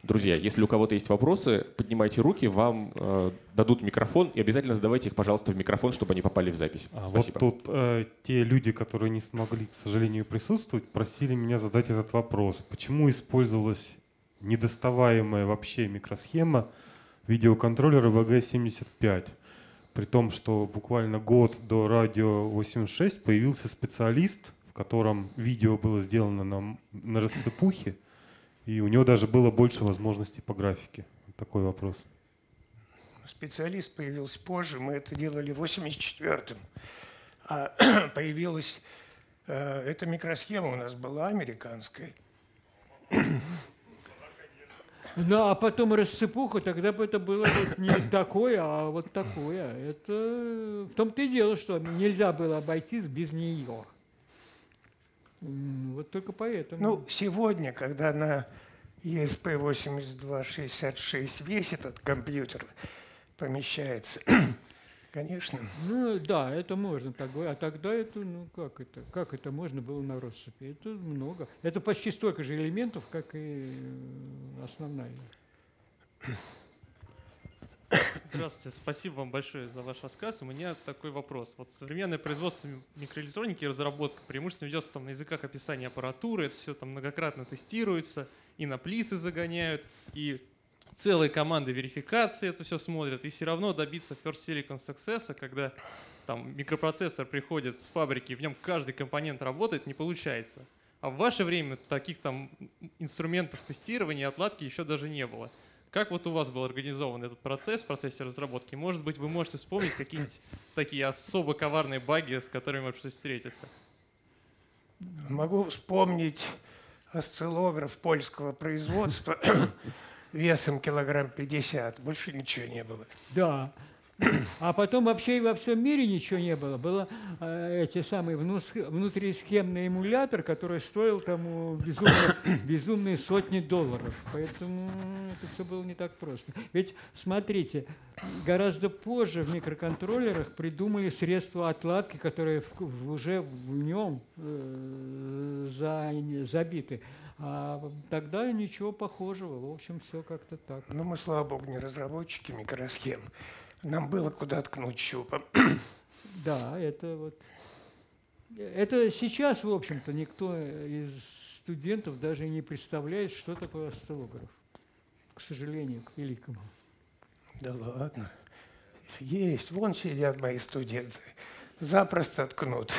Друзья, если у кого-то есть вопросы, поднимайте руки, вам э, дадут микрофон, и обязательно задавайте их, пожалуйста, в микрофон, чтобы они попали в запись. А вот тут э, те люди, которые не смогли, к сожалению, присутствовать, просили меня задать этот вопрос. Почему использовалась недоставаемая вообще микросхема видеоконтроллера вэ гэ семьдесят пять? При том, что буквально год до Радио восемьдесят шесть появился специалист, в котором видео было сделано на, на рассыпухе, и у него даже было больше возможностей по графике. Такой вопрос. Специалист появился позже. Мы это делали в восемьдесят четвёртом. А появилась э, эта микросхема у нас была американская. Ну, а потом рассыпуха, тогда бы это было вот не такое, а вот такое. Это в том-то и дело, что нельзя было обойтись без нее. Вот только поэтому. Ну, сегодня, когда на и эс пи восемьдесят два шестьдесят шесть весь этот компьютер помещается, конечно. Ну, да, это можно так говорить. А тогда это, ну, как это? Как это можно было на россыпи? Это много. Это почти столько же элементов, как и основная. Здравствуйте, спасибо вам большое за ваш рассказ. У меня такой вопрос. Вот современное производство микроэлектроники и разработка преимущественно ведется там на языках описания аппаратуры, это все там многократно тестируется, и на плисы загоняют, и целые команды верификации это все смотрят, и все равно добиться First Silicon Success, когда там микропроцессор приходит с фабрики, в нем каждый компонент работает, не получается. А в ваше время таких там инструментов тестирования и отладки еще даже не было. Как вот у вас был организован этот процесс в процессе разработки? Может быть, вы можете вспомнить какие-нибудь такие особо коварные баги, с которыми вы пришлось встретиться? Могу вспомнить осциллограф польского производства весом килограмм пятьдесят. Больше ничего не было. Да. А потом вообще и во всем мире ничего не было. Было э, эти самые внутрисхемный эмулятор, который стоил тому безумно, безумные сотни долларов. Поэтому это все было не так просто. Ведь, смотрите, гораздо позже в микроконтроллерах придумали средства отладки, которые в, в, уже в нем э, за, забиты. А тогда ничего похожего. В общем, все как-то так. Но мы, слава богу, не разработчики микросхем. Нам было куда ткнуть щупом. Да, это вот. Это сейчас, в общем-то, никто из студентов даже не представляет, что такое осциллограф. К сожалению, к великому. Да ладно. Есть. Вон сидят мои студенты. Запросто ткнут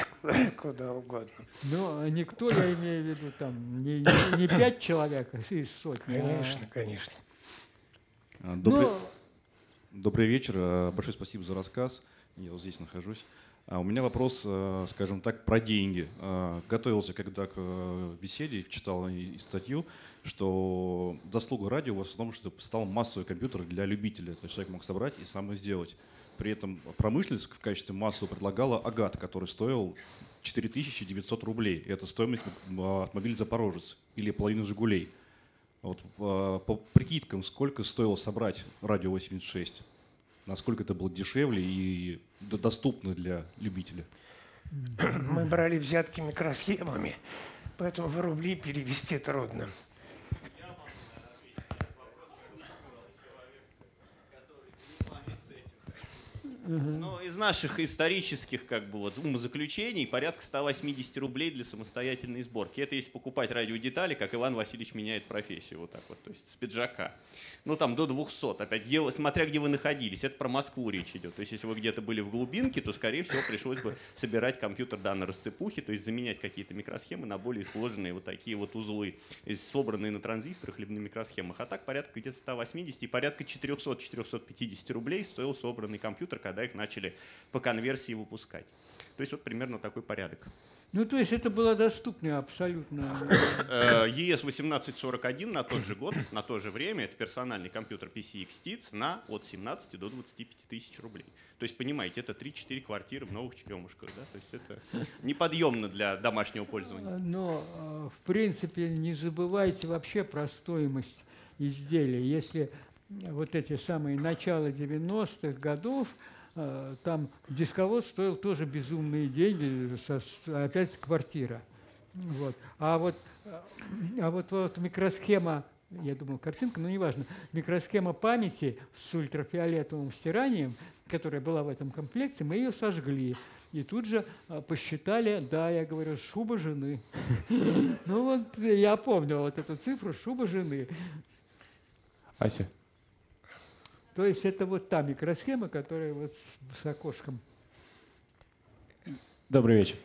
куда угодно. Но никто, я имею в виду, там, не, не, не пять человек из сотни. Конечно, а... конечно. Добрый... Но... Добрый вечер. Большое спасибо за рассказ. Я вот здесь нахожусь. А у меня вопрос, скажем так, про деньги. Готовился когда к беседе, читал и статью, что заслуга радио в основном, что стал массовый компьютер для любителя. То есть человек мог собрать и сам сделать. При этом промышленность в качестве массового предлагала агат, который стоил четыре тысячи девятьсот рублей. Это стоимость автомобиля «Запорожец» или половина «Жигулей». Вот, по прикидкам, сколько стоило собрать Радио восемьдесят шесть? Насколько это было дешевле и доступно для любителя? Мы брали взятки микросхемами, поэтому в рубли перевести трудно. Но из наших исторических как бы, вот, умозаключений порядка ста восьмидесяти рублей для самостоятельной сборки. Это если покупать радиодетали, как Иван Васильевич меняет профессию, вот так вот, то есть с пиджака. Ну там до двухсот, опять, где, смотря где вы находились, это про Москву речь идет. То есть если вы где-то были в глубинке, то скорее всего пришлось бы собирать компьютер данной рассыпухи, то есть заменять какие-то микросхемы на более сложные вот такие вот узлы, собранные на транзисторах либо на микросхемах. А так порядка где-то ста восьмидесяти и порядка четырёхсот-четырёхсот пятидесяти рублей стоил собранный компьютер, когда их начали по конверсии выпускать. То есть вот примерно такой порядок. Ну, то есть это было доступно абсолютно. и эс восемнадцать сорок один на тот же год, на то же время, это персональный компьютер пи си экс ти ай си на от семнадцати до двадцати пяти тысяч рублей. То есть, понимаете, это три-четыре квартиры в Новых Черемушках. Да? То есть это неподъемно для домашнего пользования. Но, в принципе, не забывайте вообще про стоимость изделия. Если вот эти самые начала девяностых годов, там дисковод стоил тоже безумные деньги, опять квартира. Вот. А вот, а вот, вот микросхема, я думал, картинка, но неважно, микросхема памяти с ультрафиолетовым стиранием, которая была в этом комплекте, мы ее сожгли. И тут же посчитали, да, я говорю, шуба жены. Ну вот я помню вот эту цифру, шуба жены. Ася. То есть это вот та микросхема, которая вот с окошком. Добрый вечер.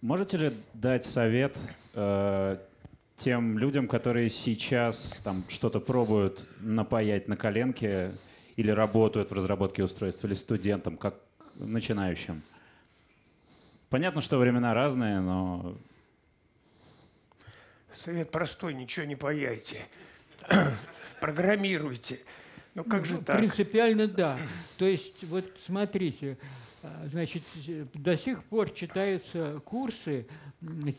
Можете ли дать совет тем людям, которые сейчас там что-то пробуют напаять на коленке или работают в разработке устройств, или студентам, как начинающим? Понятно, что времена разные, но… Совет простой, ничего не паяйте. Программируйте. Ну, как же так? Принципиально да. То есть, вот смотрите, значит, до сих пор читаются курсы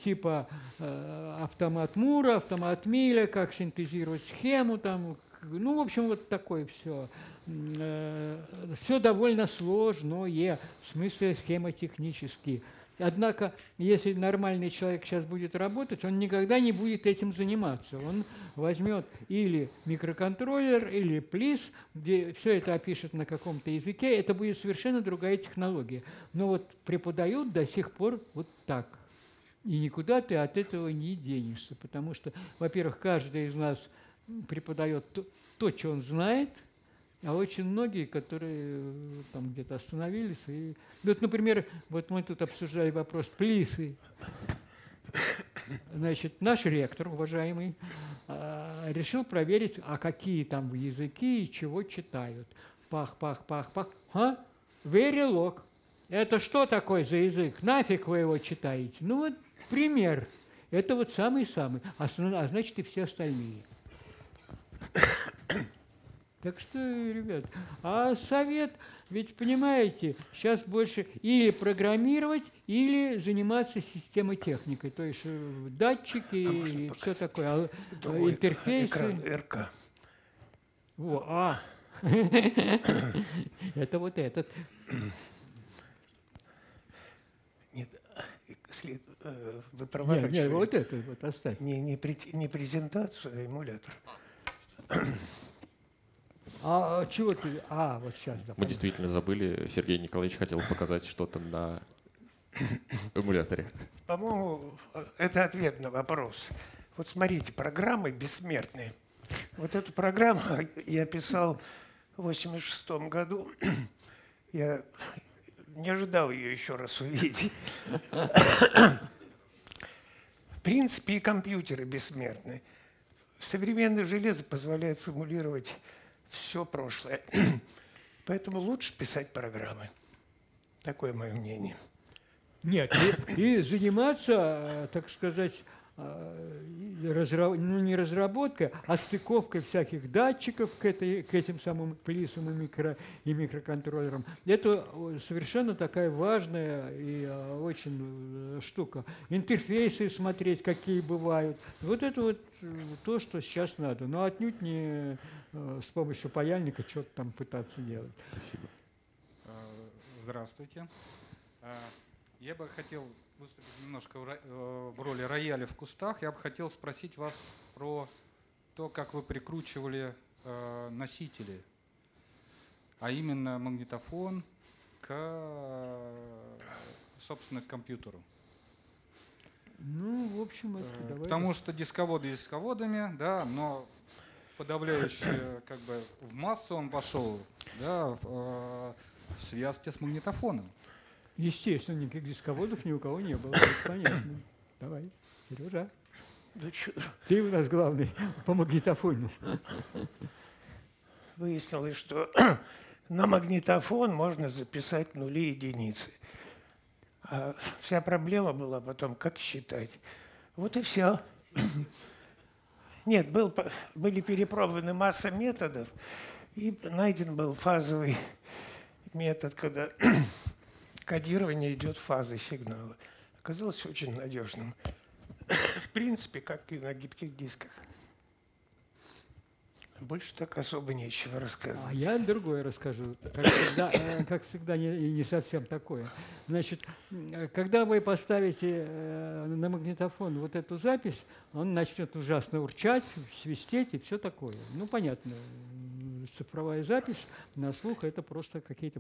типа автомат Мура, автомат Миля, как синтезировать схему, там, ну, в общем, вот такое все. Все довольно сложное, в смысле схемотехнически. Однако, если нормальный человек сейчас будет работать, он никогда не будет этим заниматься. Он возьмет или микроконтроллер, или плис, где все это опишет на каком-то языке. Это будет совершенно другая технология. Но вот преподают до сих пор вот так. И никуда ты от этого не денешься. Потому что, во-первых, каждый из нас преподает то, то что он знает, а очень многие, которые там где-то остановились. И... Вот, например, вот мы тут обсуждали вопрос плисы. Значит, наш ректор, уважаемый, решил проверить, а какие там языки и чего читают. Пах, пах, пах, пах. А? Верилог. Это что такое за язык? Нафиг вы его читаете? Ну вот пример. Это вот самый-самый. А значит, и все остальные. Так что, ребят, а совет, ведь понимаете, сейчас больше или программировать, или заниматься системотехникой, то есть датчики и все такое, интерфейсы. РК. Во, а, это вот этот. Нет, вы проворачиваете. Нет, вот это вот оставь. Не презентацию, а эмулятор. А чего ты? А, вот сейчас. Да, мы понятно. Действительно забыли. Сергей Николаевич хотел показать что-то на эмуляторе. По-моему, это ответ на вопрос. Вот смотрите, программы бессмертные. Вот эту программу я писал в восемьдесят шестом году. Я не ожидал ее еще раз увидеть. В принципе, и компьютеры бессмертны. Современное железо позволяет симулировать все прошлое. Поэтому лучше писать программы. Такое мое мнение. Нет, и, и заниматься, так сказать, разра... ну, не разработкой, а стыковкой всяких датчиков к, этой, к этим самым плисам и, микро... и микроконтроллерам. Это совершенно такая важная и очень штука. Интерфейсы смотреть, какие бывают. Вот это вот то, что сейчас надо. Но отнюдь не... с помощью паяльника что-то там пытаться делать. Спасибо. Здравствуйте. Я бы хотел выступить немножко в роли рояля в кустах. Я бы хотел спросить вас про то, как вы прикручивали носители, а именно магнитофон к, собственно, к компьютеру. Ну, в общем, это потому что дисководы дисководами, да, но подавляющее, как бы, в массу он пошел, да, в, э, в связке с магнитофоном. Естественно, никаких дисководов ни у кого не было. Понятно. Давай, Сережа. Да ты у нас главный по магнитофону. Выяснилось, что на магнитофон можно записать нули и единицы. А вся проблема была потом, как считать. Вот и все. Нет, был, были перепробованы масса методов, и найден был фазовый метод, когда кодирование идет фазой сигнала. Оказалось очень надежным. В принципе, как и на гибких дисках. Больше так особо нечего рассказывать. А я другое расскажу. Как всегда, как всегда не, не совсем такое. Значит, когда вы поставите на магнитофон вот эту запись, он начнет ужасно урчать, свистеть и все такое. Ну, понятно. Цифровая запись на слух — это просто какие-то...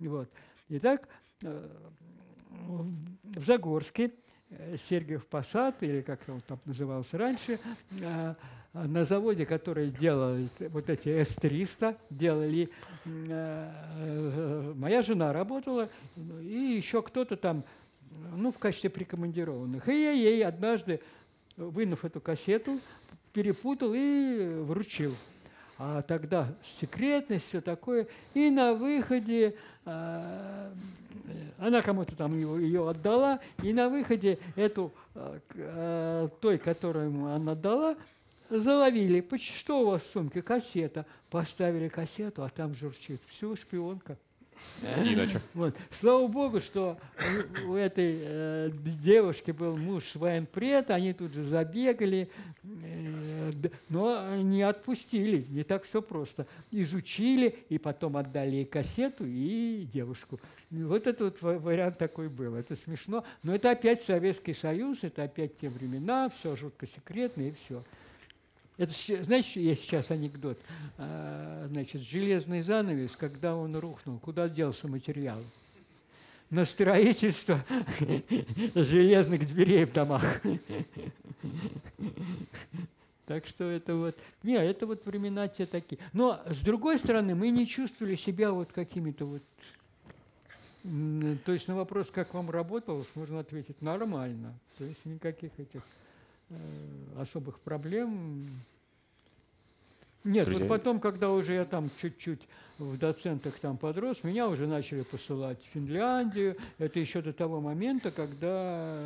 Вот. Итак, в Загорске Сергиев Посад, или как он там назывался раньше, на заводе, который делал вот эти эс триста, делали, моя жена работала, и еще кто-то там, ну, в качестве прикомандированных. И я ей однажды, вынув эту кассету, перепутал и вручил. А тогда секретность, все такое. И на выходе э, она кому-то там ее отдала, и на выходе эту, э, той, которую она отдала, заловили. Что у вас в сумке? Кассета. Поставили кассету, а там журчит. Все, шпионка. Вот. Слава богу, что у этой э, девушки был муж военпред, они тут же забегали, э, но не отпустили, не так все просто. Изучили, и потом отдали и кассету, и девушку. Вот этот вот вариант такой был. Это смешно, но это опять Советский Союз, это опять те времена, все жутко секретно и все. Это, знаете, есть сейчас анекдот, значит, железный занавес, когда он рухнул, куда делся материал? На строительство железных дверей в домах. Так что это вот, не, это вот времена те такие. Но с другой стороны, мы не чувствовали себя вот какими-то вот, то есть на вопрос, как вам работалось, можно ответить нормально, то есть никаких этих особых проблем. Нет, друзья, вот потом, когда уже я там чуть-чуть в доцентах там подрос, меня уже начали посылать в Финляндию. Это еще до того момента, когда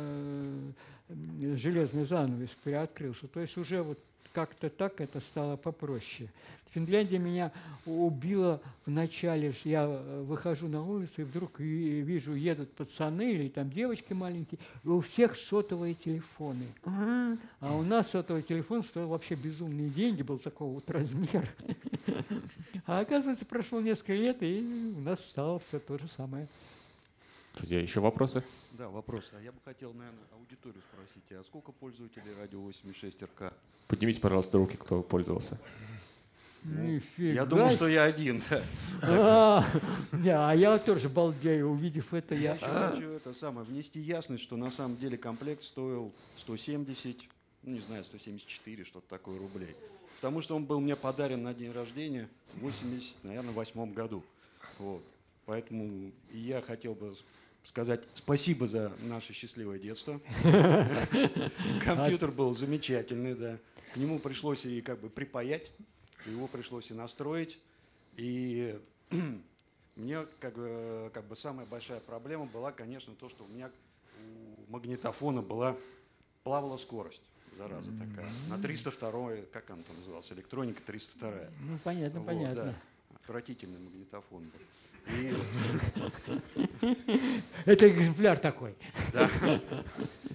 железный занавес приоткрылся. То есть уже вот как-то так это стало попроще. Финляндия меня убила в начале. Я выхожу на улицу и вдруг вижу, едут пацаны или там девочки маленькие, и у всех сотовые телефоны. А у нас сотовый телефон стоил вообще безумные деньги, был такого вот размера. А оказывается, прошло несколько лет, и у нас стало все то же самое. Друзья, еще вопросы? Да, вопросы. А я бы хотел, наверное, аудиторию спросить. А сколько пользователей радио восемьдесят шесть эр ка? Поднимите, пожалуйста, руки, кто пользовался. Нифига. Я думал, что я один. А я тоже балдею, увидев это. Я хочу это самое, внести ясность, что на самом деле комплект стоил сто семьдесят, не знаю, сто семьдесят четыре, что-то такое, рублей. Потому что он был мне подарен на день рождения в восемьдесят восьмом году. Поэтому я хотел бы сказать спасибо за наше счастливое детство. Компьютер был замечательный, да. К нему пришлось и как бы припаять. Его пришлось и настроить, и мне как бы, как бы самая большая проблема была, конечно, то, что у меня у магнитофона была, плавала скорость, зараза такая, на триста второй, как она там называлась, электроника триста вторая. Ну, понятно, вот, понятно. Да. Отвратительный магнитофон был. И... Это экземпляр такой. Да.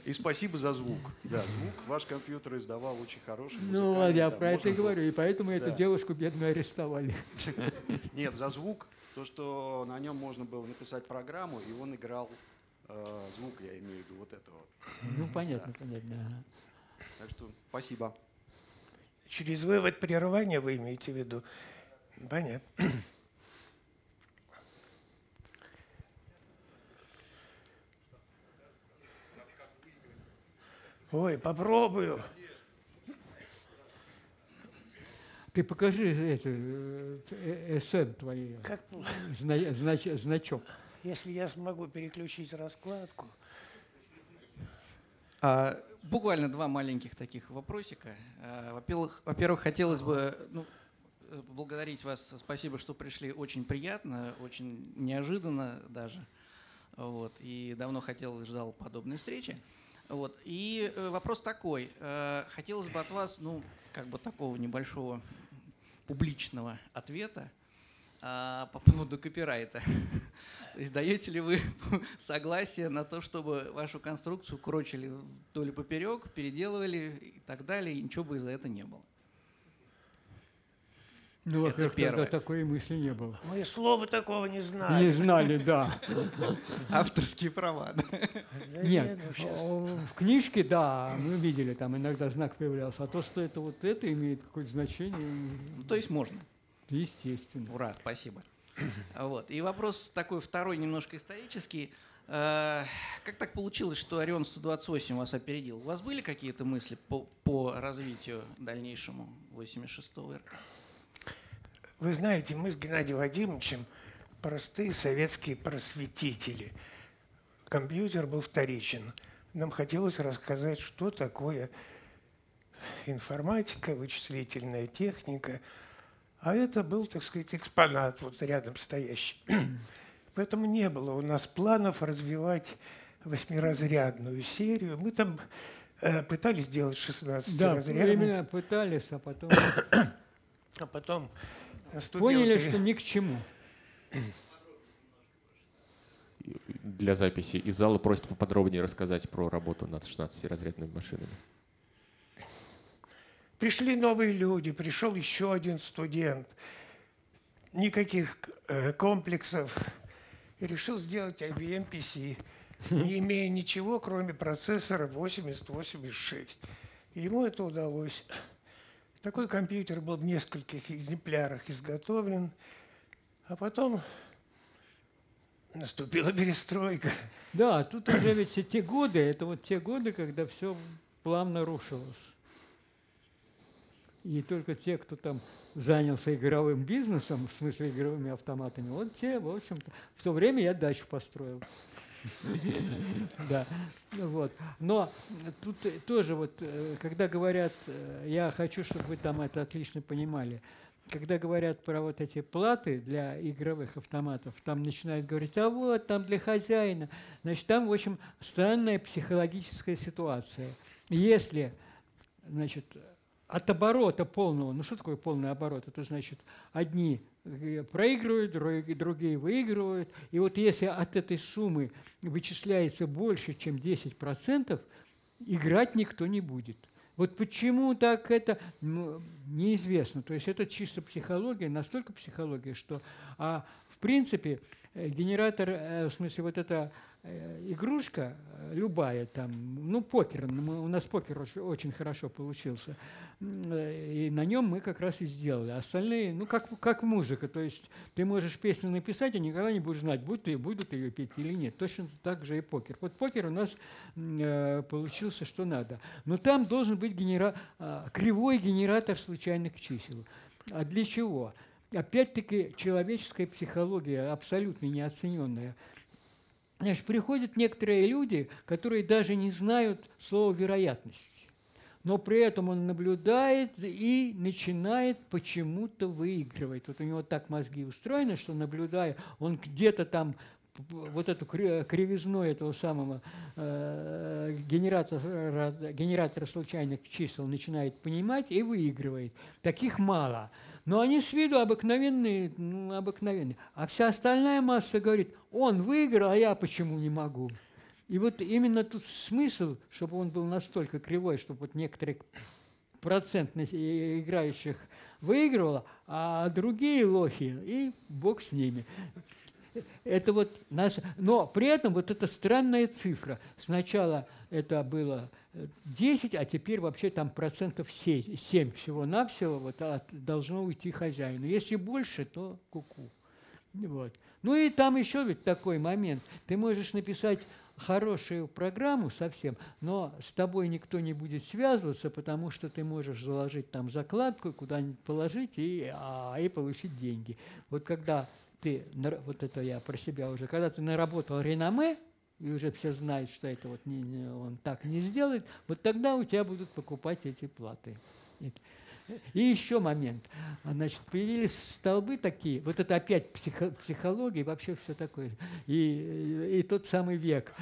И спасибо за звук. Да, звук ваш компьютер издавал очень хороший. Ну ладно, я да, про это и было... говорю, и поэтому да. Эту девушку бедную арестовали. Нет, за звук, то, что на нем можно было написать программу, и он играл э, звук, я имею в виду вот этого. Ну понятно, да. понятно. Ага. Так что спасибо. Через вывод прерывания вы имеете в виду? Понятно. Ой, попробую. Ты покажи это, эс эн твои, как? Знач, значок. Если я смогу переключить раскладку. А, буквально два маленьких таких вопросика. Во-первых, во-первых, хотелось бы ну, благодарить вас. Спасибо, что пришли. Очень приятно, очень неожиданно даже. Вот, и давно хотел и ждал подобной встречи. Вот, и вопрос такой. Хотелось бы от вас, ну, как бы такого небольшого публичного ответа по поводу копирайта. То есть даете ли вы согласие на то, чтобы вашу конструкцию крочили вдоль и поперек, переделывали и так далее, и ничего бы из-за этого не было? Ну, во-первых, тогда такой мысли не было. Мы слова такого не знали. Не знали, да. Авторские права. Нет, в книжке, да, мы видели, там иногда знак появлялся. А то, что это вот это имеет какое-то значение… Ну, то есть можно. Естественно. Ура, спасибо. Вот. И вопрос такой второй, немножко исторический. Как так получилось, что Орион сто двадцать восемь вас опередил? У вас были какие-то мысли по, по развитию дальнейшему восемьдесят шестого эр ка? Вы знаете, мы с Геннадием Вадимовичем простые советские просветители. Компьютер был вторичен. Нам хотелось рассказать, что такое информатика, вычислительная техника. А это был, так сказать, экспонат, вот рядом стоящий. Поэтому не было у нас планов развивать восьмиразрядную серию. Мы там э, пытались делать шестнадцатиразрядную. Да, именно пытались, а потом… а потом… Поняли, что ни к чему. Для записи. Из зала просят поподробнее рассказать про работу над шестнадцатиразрядными машинами. Пришли новые люди, пришел еще один студент. Никаких э, комплексов. И решил сделать ай би эм пи си, не имея ничего, кроме процессора восемьдесят восемьдесят шесть. Ему это удалось. Такой компьютер был в нескольких экземплярах изготовлен, а потом наступила перестройка. Да, тут уже ведь и те годы, это вот те годы, когда все плавно рушилось. И только те, кто там занялся игровым бизнесом, в смысле игровыми автоматами, вот те, в общем-то, в то время я дачу построил. Да. Вот. Но тут тоже, вот, когда говорят, я хочу, чтобы вы там это отлично понимали, когда говорят про вот эти платы для игровых автоматов, там начинают говорить, а вот там для хозяина. Значит, там, в общем, странная психологическая ситуация. Если, значит, от оборота полного, ну что такое полный оборот? Это значит, одни проигрывают, другие выигрывают. И вот если от этой суммы вычисляется больше, чем десять процентов, играть никто не будет. Вот почему так это, ну, неизвестно. То есть это чисто психология, настолько психология, что… А в принципе генератор, в смысле вот эта игрушка, любая там, ну покер, у нас покер очень хорошо получился, и на нем мы как раз и сделали. Остальные, ну как, как музыка, то есть ты можешь песню написать, и никогда не будешь знать, будут, будут ее петь или нет. Точно так же и покер. Вот покер у нас э, получился что надо. Но там должен быть генера... кривой генератор случайных чисел. А для чего? Опять-таки человеческая психология, абсолютно неоцененная. Значит, приходят некоторые люди, которые даже не знают слова «вероятность», но при этом он наблюдает и начинает почему-то выигрывать. Вот у него так мозги устроены, что, наблюдая, он где-то там вот эту кривизну этого самого э, генератора, генератора случайных чисел начинает понимать и выигрывает. Таких мало. Но они с виду обыкновенные, ну, обыкновенные. А вся остальная масса говорит, он выиграл, а я почему не могу? И вот именно тут смысл, чтобы он был настолько кривой, чтобы вот некоторые процент играющих выигрывало, а другие лохи, и бог с ними. Это вот нас... Но при этом вот эта странная цифра. Сначала это было десять, а теперь вообще там процентов семь всего-навсего вот от, должно уйти хозяину. Если больше, то ку-ку. Вот. Ну и там еще ведь такой момент. Ты можешь написать хорошую программу совсем, но с тобой никто не будет связываться, потому что ты можешь заложить там закладку, куда-нибудь положить и, а, и получить деньги. Вот когда ты, вот это я про себя уже, когда ты наработал реноме, и уже все знают, что это вот не, не, он так не сделает, вот тогда у тебя будут покупать эти платы. И еще момент. Значит, появились столбы такие. Вот это опять психо психология, вообще все такое. И, и тот самый век,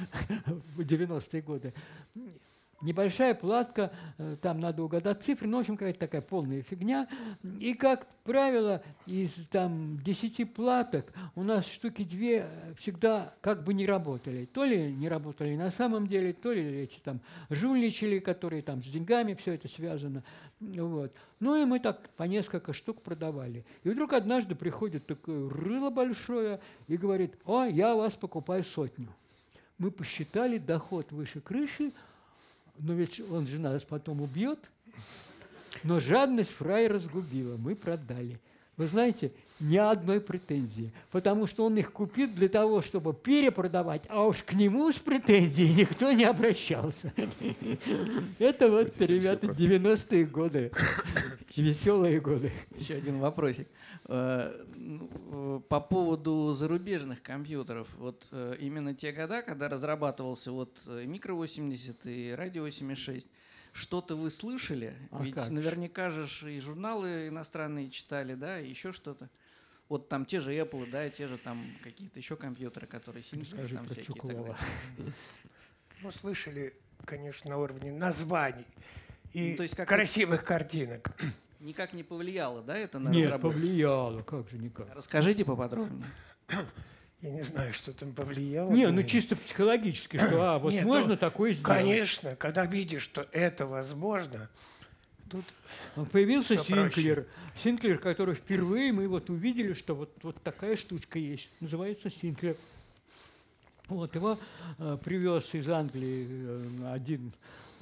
девяностые годы. Небольшая платка, там надо угадать цифры, но, в общем, какая-то такая полная фигня. И, как правило, из там десяти платок у нас штуки две всегда как бы не работали. То ли не работали на самом деле, то ли эти там жульничали, которые там с деньгами, все это связано. Вот. Ну и мы так по несколько штук продавали. И вдруг однажды приходит такое рыло большое и говорит: «О, я у вас покупаю сотню». Мы посчитали доход выше крыши, но ведь он же нас потом убьет. Но жадность фраера разгубила. Мы продали. Вы знаете, ни одной претензии. Потому что он их купит для того, чтобы перепродавать. А уж к нему с претензией никто не обращался. Это вот, ребята, девяностые годы. Веселые годы. Еще один вопросик. По поводу зарубежных компьютеров. Вот именно те года, когда разрабатывался вот микро восемьдесят и радио восемьдесят шесть, что-то вы слышали? А ведь наверняка же и журналы иностранные читали, да, и еще что-то. Вот там те же Apple, да, и те же там какие-то еще компьютеры, которые Синклер, там всякие и так далее. Ну, слышали, конечно, на уровне названий и, ну, то есть как красивых картинок. Никак не повлияло, да, это на Нет, разработку? Повлияло, как же никак. Расскажите поподробнее. Я не знаю, что там повлияло. Не, ну чисто психологически, что а, вот Нет, можно ну, такое сделать. Конечно, когда видишь, что это возможно, тут появился Синклер. Синклер, который впервые мы вот увидели, что вот, вот такая штучка есть. Называется Синклер. Вот его э, привез из Англии э, один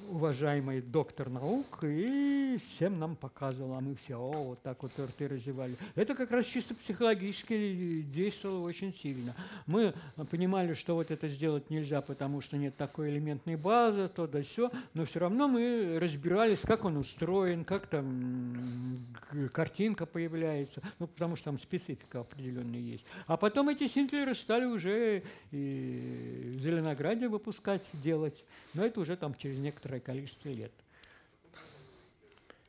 уважаемый доктор наук и всем нам показывал, а мы все о, вот так вот рты разевали. Это как раз чисто психологически действовало очень сильно. Мы понимали, что вот это сделать нельзя, потому что нет такой элементной базы, то да сё, но все равно мы разбирались, как он устроен, как там картинка появляется, ну потому что там специфика определенная есть. А потом эти Синклеры стали уже и в Зеленограде выпускать, делать, но это уже там через некоторое количество лет.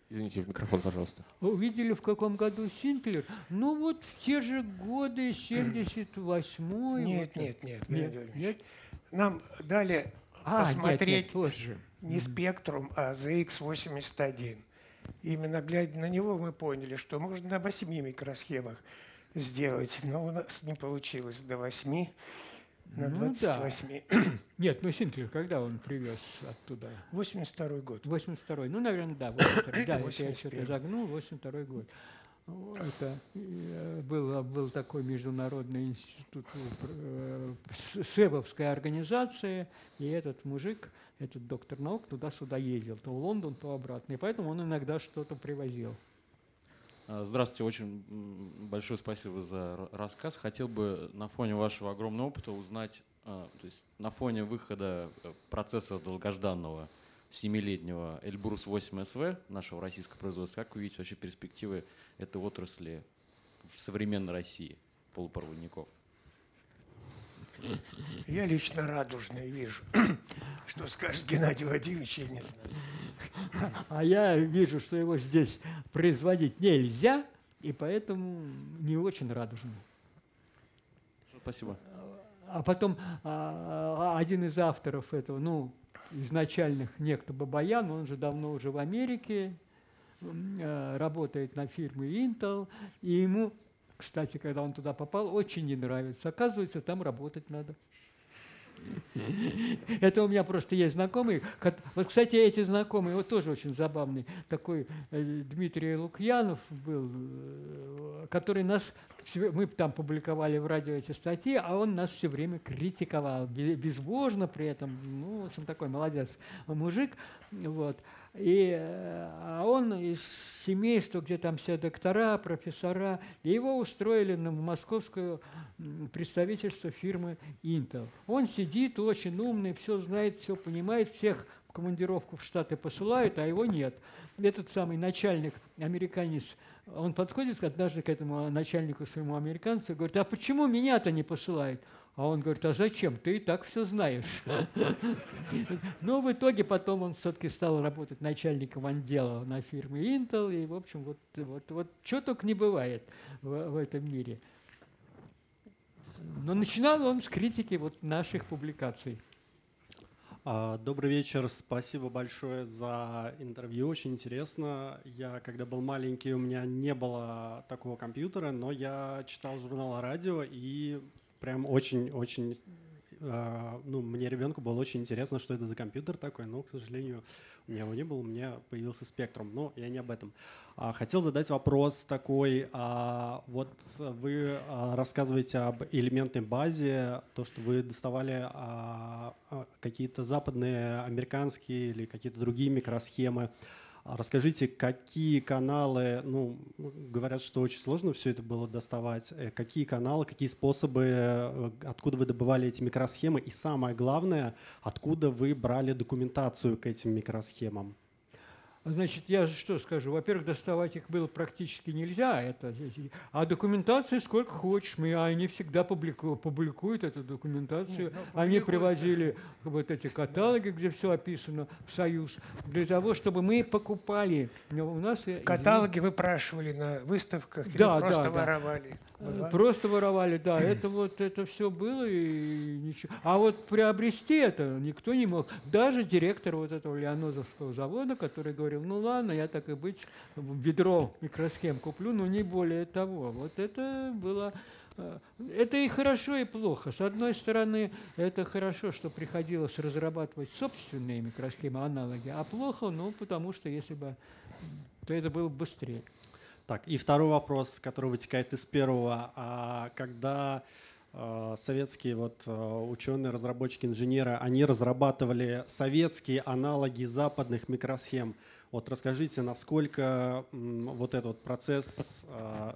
Извините, в микрофон, пожалуйста. Увидели, в каком году Синклер? Ну вот в те же годы, семьдесят восьмой. Нет, вот. нет, нет, нет, нет. Нам дали а, посмотреть нет, нет, не Спектрум, а зэ икс восемьдесят один. Именно глядя на него, мы поняли, что можно на восьми микросхемах сделать, но у нас не получилось до восьми. На двадцать восьми. Ну, да. Нет, ну Синклер, когда он привез оттуда? восемьдесят второй год. восемьдесят второй. Ну, наверное, да. восемьдесят второй. Да, это я что-то загнул. восемьдесят второй год. Это был, был такой международный институт, СЭБовская организация, и этот мужик, этот доктор наук, туда-сюда ездил. То в Лондон, то обратно. И поэтому он иногда что-то привозил. Здравствуйте, очень большое спасибо за рассказ. Хотел бы на фоне вашего огромного опыта узнать, то есть на фоне выхода процесса долгожданного семилетнего Эльбрус восемь эс вэ нашего российского производства, как вы видите вообще перспективы этой отрасли в современной России полупроводников? Я лично радужный вижу. Что скажет Геннадий Вадимович, я не знаю. А я вижу, что его здесь производить нельзя, и поэтому не очень радужный. Спасибо. А потом один из авторов этого, ну, изначальных, некто Бабаян, он же давно уже в Америке, работает на фирме Intel, и ему... Кстати, когда он туда попал, очень не нравится. Оказывается, там работать надо. Это у меня просто есть знакомые. Вот, кстати, эти знакомые, вот тоже очень забавный. Такой Дмитрий Лукьянов был, который нас... Мы там публиковали в радио эти статьи, а он нас все время критиковал. Безбожно при этом. Ну, в общем, такой молодец мужик. Вот. И а он из семейства, где там все доктора, профессора, и его устроили на московское представительство фирмы Intel. Он сидит очень умный, все знает, все понимает, всех в командировку в Штаты посылают, а его нет. Этот самый начальник, американец, он подходит однажды к этому начальнику, своему американцу, и говорит: «А почему меня-то не посылают?» А он говорит, а зачем? Ты и так все знаешь. Но в итоге потом он все-таки стал работать начальником отдела на фирме Intel. И, в общем, вот, вот, вот что только не бывает в, в этом мире. Но начинал он с критики вот наших публикаций. Добрый вечер. Спасибо большое за интервью. Очень интересно. Я, когда был маленький, у меня не было такого компьютера, но я читал журнал «Радио», и прям очень-очень… Ну, мне, ребенку, было очень интересно, что это за компьютер такой, но, к сожалению, у меня его не было, у меня появился «Спектрум», но я не об этом. Хотел задать вопрос такой. Вот вы рассказываете об элементной базе, то, что вы доставали какие-то западные, американские или какие-то другие микросхемы. Расскажите, какие каналы, ну, говорят, что очень сложно все это было доставать, какие каналы, какие способы, откуда вы добывали эти микросхемы, и самое главное, откуда вы брали документацию к этим микросхемам? Значит, я что скажу? Во-первых, доставать их было практически нельзя. Это, а документации сколько хочешь. А они всегда публику, публикуют эту документацию. Нет, они привозили вот эти каталоги, где все описано, в Союз, для того, чтобы мы покупали. Но у нас, каталоги извините, выпрашивали на выставках, да, или просто да, воровали? Да. Просто воровали, да. Это вот это все было. И ничего. А вот приобрести это никто не мог. Даже директор вот этого Леонозовского завода, который говорит, ну ладно, я так и быть, ведро микросхем куплю, но не более того. Вот это было… Это и хорошо, и плохо. С одной стороны, это хорошо, что приходилось разрабатывать собственные микросхемы, аналоги, а плохо, ну, потому что если бы… то это было быстрее. Так, и второй вопрос, который вытекает из первого. А когда… советские вот ученые, разработчики, инженеры, они разрабатывали советские аналоги западных микросхем. Вот расскажите, насколько вот этот вот процесс,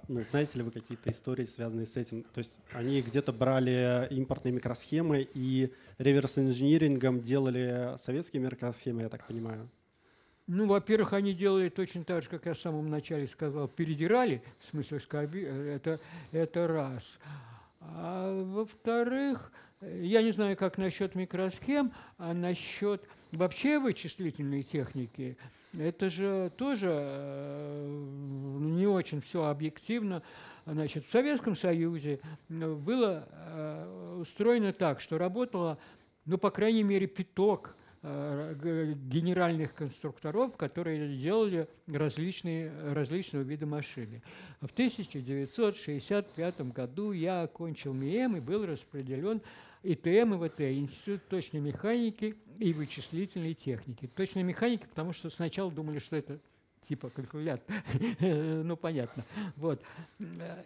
ну, знаете ли вы какие-то истории, связанные с этим? То есть они где-то брали импортные микросхемы и реверс-инжинирингом делали советские микросхемы, я так понимаю? Ну, во-первых, они делали точно так же, как я в самом начале сказал, передирали, в смысле, это, это раз. А во-вторых, я не знаю, как насчет микросхем, а насчет вообще вычислительной техники, это же тоже не очень все объективно. Значит, в Советском Союзе было устроено так, что работало, ну, по крайней мере, пяток генеральных конструкторов, которые делали различные, различного вида машины. В тысяча девятьсот шестьдесят пятом году я окончил МИЭМ и был распределен ИТМ и ВТ, Институт точной механики и вычислительной техники. Точной механики, потому что сначала думали, что это типа калькулятор, ну понятно. Вот.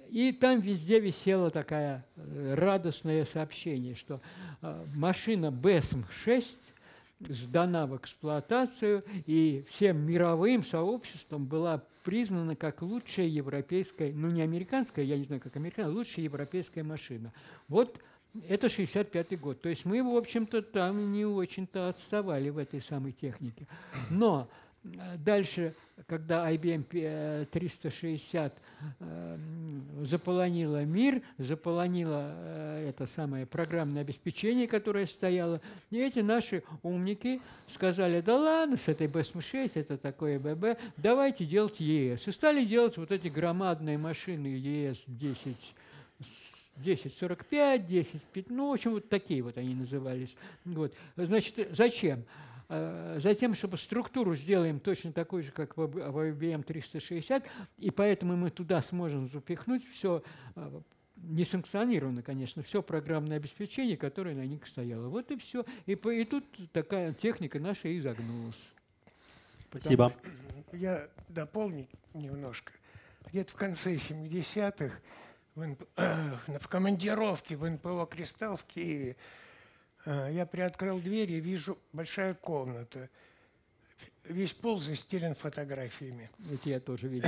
И там везде висело такое радостное сообщение, что машина БЭСМ шесть сдана в эксплуатацию и всем мировым сообществом была признана как лучшая европейская, ну не американская, я не знаю, как американская, лучшая европейская машина. Вот это шестьдесят пятый год. То есть мы, в общем-то, там не очень-то отставали в этой самой технике. Но дальше, когда ай би эм триста шестьдесят заполонила мир, заполонила это самое программное обеспечение, которое стояло, и эти наши умники сказали, да ладно, с этой БЭСМ шесть, это такое ББ, давайте делать ЕС. И стали делать вот эти громадные машины ЕС десять сорок пять, десять пятнадцать, ну, в общем, вот такие вот они назывались. Вот. Значит, зачем? Затем, чтобы структуру сделаем точно такой же, как в ай би эм триста шестьдесят, и поэтому мы туда сможем запихнуть все, несанкционированно, конечно, все программное обеспечение, которое на них стояло. Вот и все. И, и тут такая техника наша и загнулась. Спасибо. Потому, я дополню немножко. Где-то в конце семидесятых в, в командировке в эн пэ о «Кристалл» в Киеве я приоткрыл дверь и вижу большая комната. Весь пол застелен фотографиями. Это я тоже видел.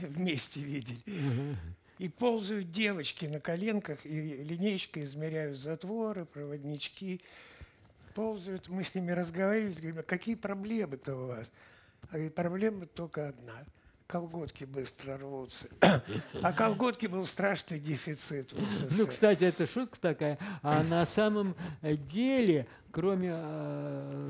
Вместе видели. Угу. И ползают девочки на коленках, и линейкой измеряют затворы, проводнички. Ползают, мы с ними разговаривали, говорим, какие проблемы-то у вас? А проблема только одна. колготки быстро рвутся. А колготки был страшный дефицит в СССР. Ну, кстати, это шутка такая. А на самом деле, кроме,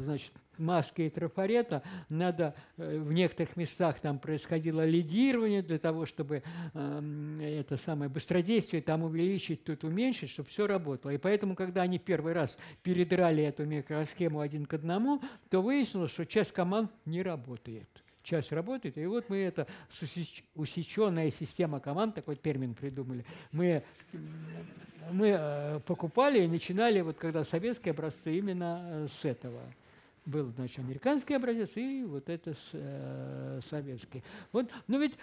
значит, маски и трафарета, надо в некоторых местах там происходило лидирование для того, чтобы э, это самое быстродействие там увеличить, тут уменьшить, чтобы все работало. И поэтому, когда они первый раз передрали эту микросхему один к одному, то выяснилось, что часть команд не работает. Часть работает, и вот мы это усеченная система команд, такой термин придумали, мы, мы покупали и начинали, вот когда советские образцы, именно с этого. Был, значит, американский образец и вот это с, э, советский. Вот. Но ведь,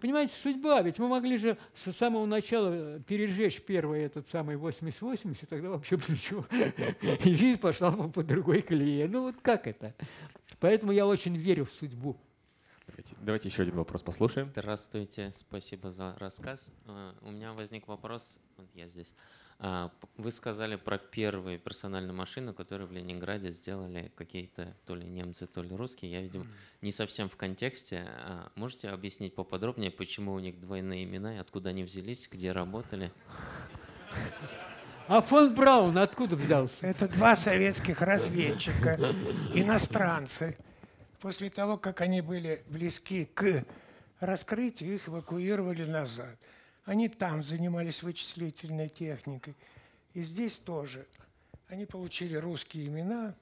понимаете, судьба, ведь мы могли же с самого начала пережечь первый этот самый восемьдесят восемьдесят, и тогда вообще бы ничего. И жизнь пошла бы по другой колее. Ну вот как это? Поэтому я очень верю в судьбу. Давайте, давайте еще один вопрос послушаем. Здравствуйте, спасибо за рассказ. У меня возник вопрос, вот я здесь. Вы сказали про первые персональные машины, которые в Ленинграде сделали какие-то то ли немцы, то ли русские. Я, видимо, не совсем в контексте. Можете объяснить поподробнее, почему у них двойные имена, и откуда они взялись, где работали? А фон Браун откуда взялся? Это два советских разведчика, иностранцы. После того, как они были близки к раскрытию, их эвакуировали назад. Они там занимались вычислительной техникой. И здесь тоже. Они получили русские имена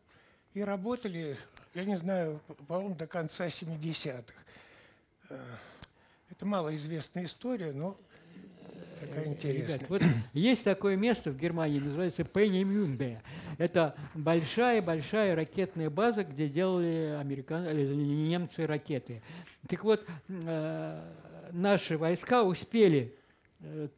и работали, я не знаю, по-моему, до конца семидесятых. Это малоизвестная история, но такая интересная. Ребят, вот есть такое место в Германии, называется Пенемюнде. Это большая-большая ракетная база, где делали американцы, немцы ракеты. Так вот, наши войска успели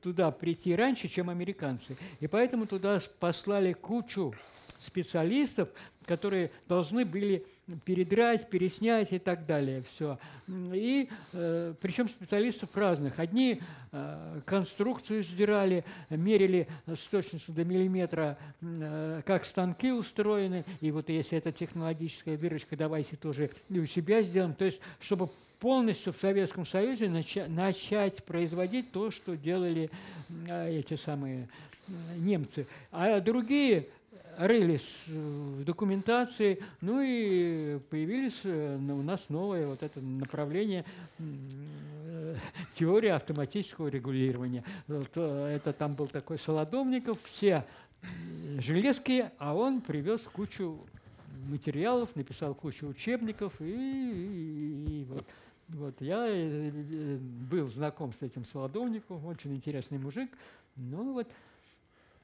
туда прийти раньше, чем американцы. И поэтому туда послали кучу специалистов, которые должны были передрать, переснять и так далее. Все. И, э, причем специалистов разных. Одни э, конструкцию сдирали, мерили с точностью до миллиметра, э, как станки устроены. И вот если это технологическая дырочка, давайте тоже и у себя сделаем. То есть, чтобы полностью в Советском Союзе начать производить то, что делали эти самые немцы. А другие рылись в документации, ну и появились у нас новое вот это направление теории автоматического регулирования. Это там был такой Солодовников, все железки, а он привез кучу материалов, написал кучу учебников и, и, и вот. Вот я был знаком с этим Солодовником, очень интересный мужик. Ну вот,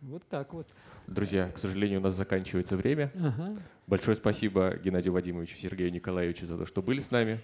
вот так вот. Друзья, к сожалению, у нас заканчивается время. Ага. Большое спасибо Геннадию Вадимовичу, Сергею Николаевичу за то, что были с нами.